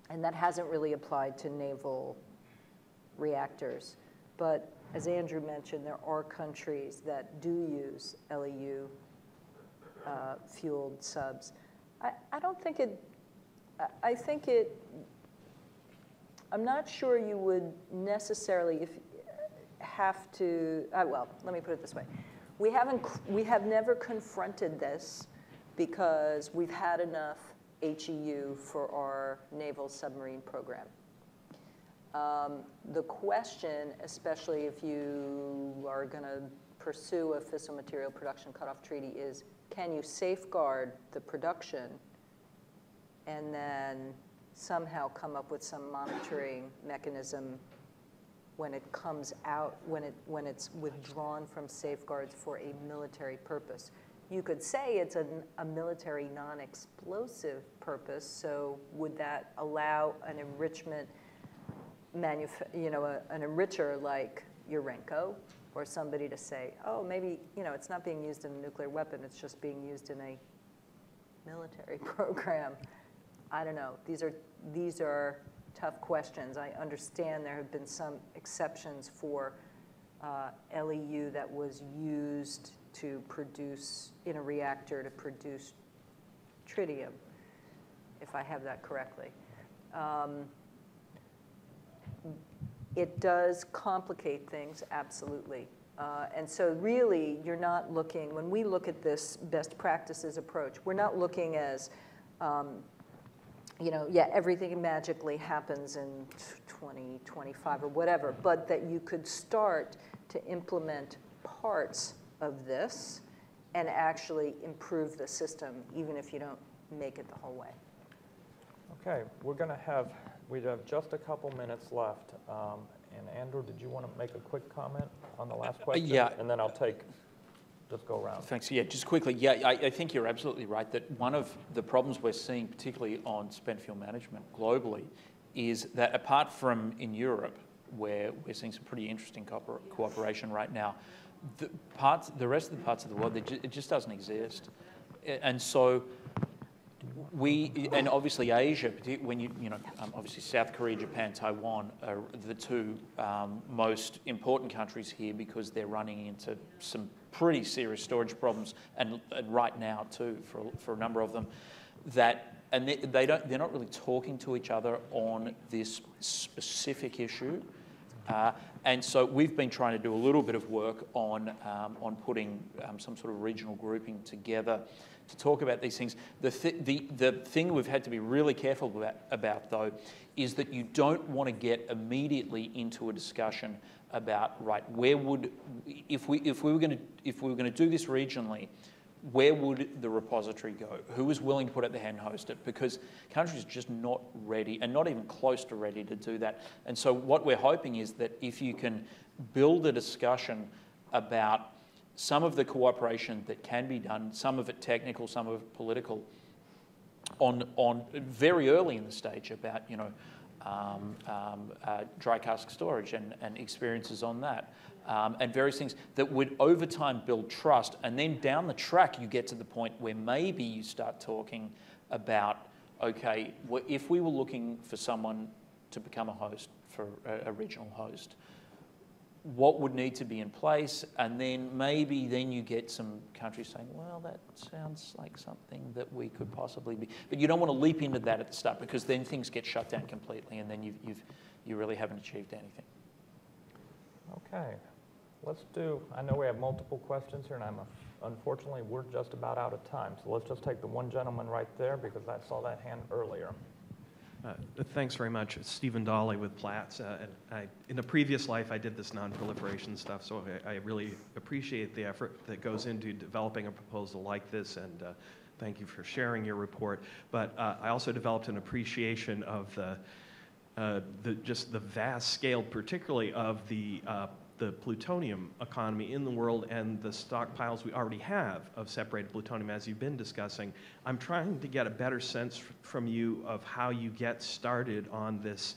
And that hasn't really applied to naval reactors. But as Andrew mentioned, there are countries that do use L E U uh, fueled subs. I, I don't think it, I, I think it, I'm not sure you would necessarily if have to, uh, well, let me put it this way. We haven't, we have never confronted this because we've had enough H E U for our naval submarine program. Um, the question, especially if you are going to pursue a fissile material production cutoff treaty, is can you safeguard the production and then somehow come up with some monitoring mechanism when it comes out, when it when it's withdrawn from safeguards for a military purpose? You could say it's a, a military non-explosive purpose, so would that allow an enrichment, you know, a, an enricher like Urenco or somebody to say, oh, maybe, you know, it's not being used in a nuclear weapon, it's just being used in a military program. I don't know. These are, these are tough questions. I understand there have been some exceptions for uh, L E U that was used to produce, in a reactor, to produce tritium, if I have that correctly. Um, it does complicate things, absolutely. Uh, and so really, you're not looking, when we look at this best practices approach, we're not looking as, um, you know, yeah, everything magically happens in twenty twenty-five or whatever, but that you could start to implement parts of this and actually improve the system, even if you don't make it the whole way. Okay, we're gonna have, we have just a couple minutes left. Um, and Andrew, did you wanna make a quick comment on the last question? Uh, yeah. And then I'll take, just go around. Thanks, yeah, just quickly. Yeah, I, I think you're absolutely right that one of the problems we're seeing, particularly on spent fuel management globally, is that apart from in Europe, where we're seeing some pretty interesting cooper cooperation right now, the parts, the rest of the parts of the world, it just doesn't exist, and so we, and obviously Asia, when you you know, um, obviously South Korea, Japan, Taiwan are the two um, most important countries here because they're running into some pretty serious storage problems, and, and right now too for for a number of them, that and they, they don't, they're not really talking to each other on this specific issue. Uh, and so we've been trying to do a little bit of work on, um, on putting um, some sort of regional grouping together to talk about these things. The, th the, the thing we've had to be really careful about, about, though, is that you don't want to get immediately into a discussion about, right, where would, if we, if we were going to, if we were going to do this regionally, where would the repository go? Who was willing to put out the hand host it? Because countries are just not ready and not even close to ready to do that. And so what we're hoping is that if you can build a discussion about some of the cooperation that can be done, some of it technical, some of it political, on, on very early in the stage about, you know, Um, um, uh, dry cask storage and, and experiences on that, um, and various things that would over time build trust, and then down the track you get to the point where maybe you start talking about, okay, well, if we were looking for someone to become a host, for a, a regional host, what would need to be in place? And then maybe then you get some countries saying, well, that sounds like something that we could possibly be. But you don't want to leap into that at the start, because then things get shut down completely, and then you've, you've, you really haven't achieved anything. Okay. Let's do, I know we have multiple questions here, and I'm a, unfortunately, we're just about out of time. So let's just take the one gentleman right there, because I saw that hand earlier. Uh, thanks very much. It's Stephen Dolly with Platts. Uh, and I, in a previous life, I did this non-proliferation stuff, so I, I really appreciate the effort that goes into developing a proposal like this, and uh, thank you for sharing your report. But uh, I also developed an appreciation of the, uh, the just the vast scale, particularly of the uh, the plutonium economy in the world and the stockpiles we already have of separated plutonium, as you've been discussing. I'm trying to get a better sense from you of how you get started on this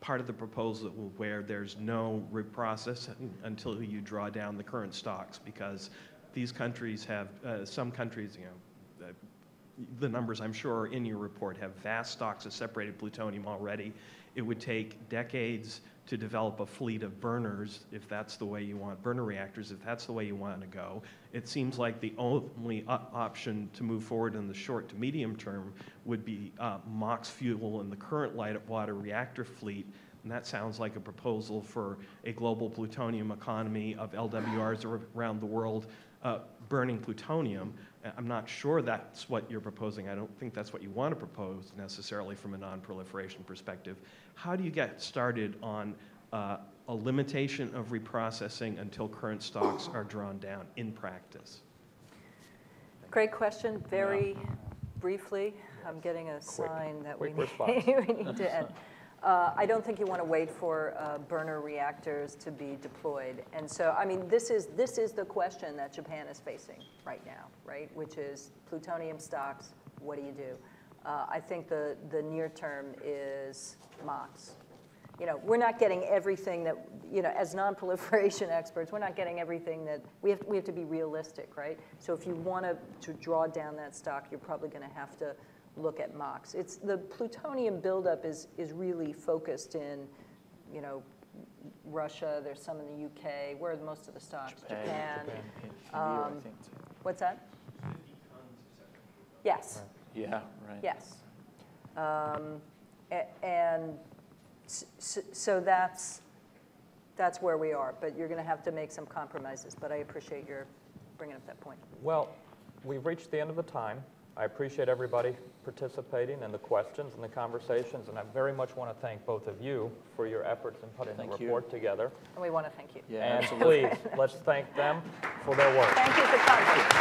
part of the proposal where there's no reprocessing until you draw down the current stocks, because these countries have, uh, some countries, you know, uh, the numbers I'm sure are in your report, have vast stocks of separated plutonium already. It would take decades to develop a fleet of burners, if that's the way you want, burner reactors, if that's the way you want to go. It seems like the only option to move forward in the short to medium term would be uh, MOX fuel in the current light water reactor fleet, and that sounds like a proposal for a global plutonium economy of L W Rs around the world uh, burning plutonium. I'm not sure that's what you're proposing. I don't think that's what you want to propose necessarily from a non-proliferation perspective. How do you get started on uh, a limitation of reprocessing until current stocks are drawn down in practice? Great question. Very yeah. briefly, I'm getting a Quick. sign that we need, we need to end. Uh, I don't think you want to wait for uh, burner reactors to be deployed. And so, I mean, this is, this is the question that Japan is facing right now, right? Which is plutonium stocks, what do you do? Uh, I think the, the near term is MOX. You know, we're not getting everything that, you know, as non-proliferation experts, we're not getting everything that, we have, we have to be realistic, right? So if you want to, to draw down that stock, you're probably going to have to look at MOX. It's the plutonium buildup is is really focused in, you know, Russia. There's some in the U K. Where are most of the stocks? Japan. Japan. Japan. Japan. Um, India, what's that? Yes. Right. Yeah. Right. Yes. Um, and so, so that's that's where we are. But you're going to have to make some compromises. But I appreciate your bringing up that point. Well, we've reached the end of the time. I appreciate everybody participating in the questions and the conversations, and I very much want to thank both of you for your efforts in putting thank the report you. together. And we want to thank you. Yeah, and absolutely. Please, let's thank them for their work. Thank you for coming.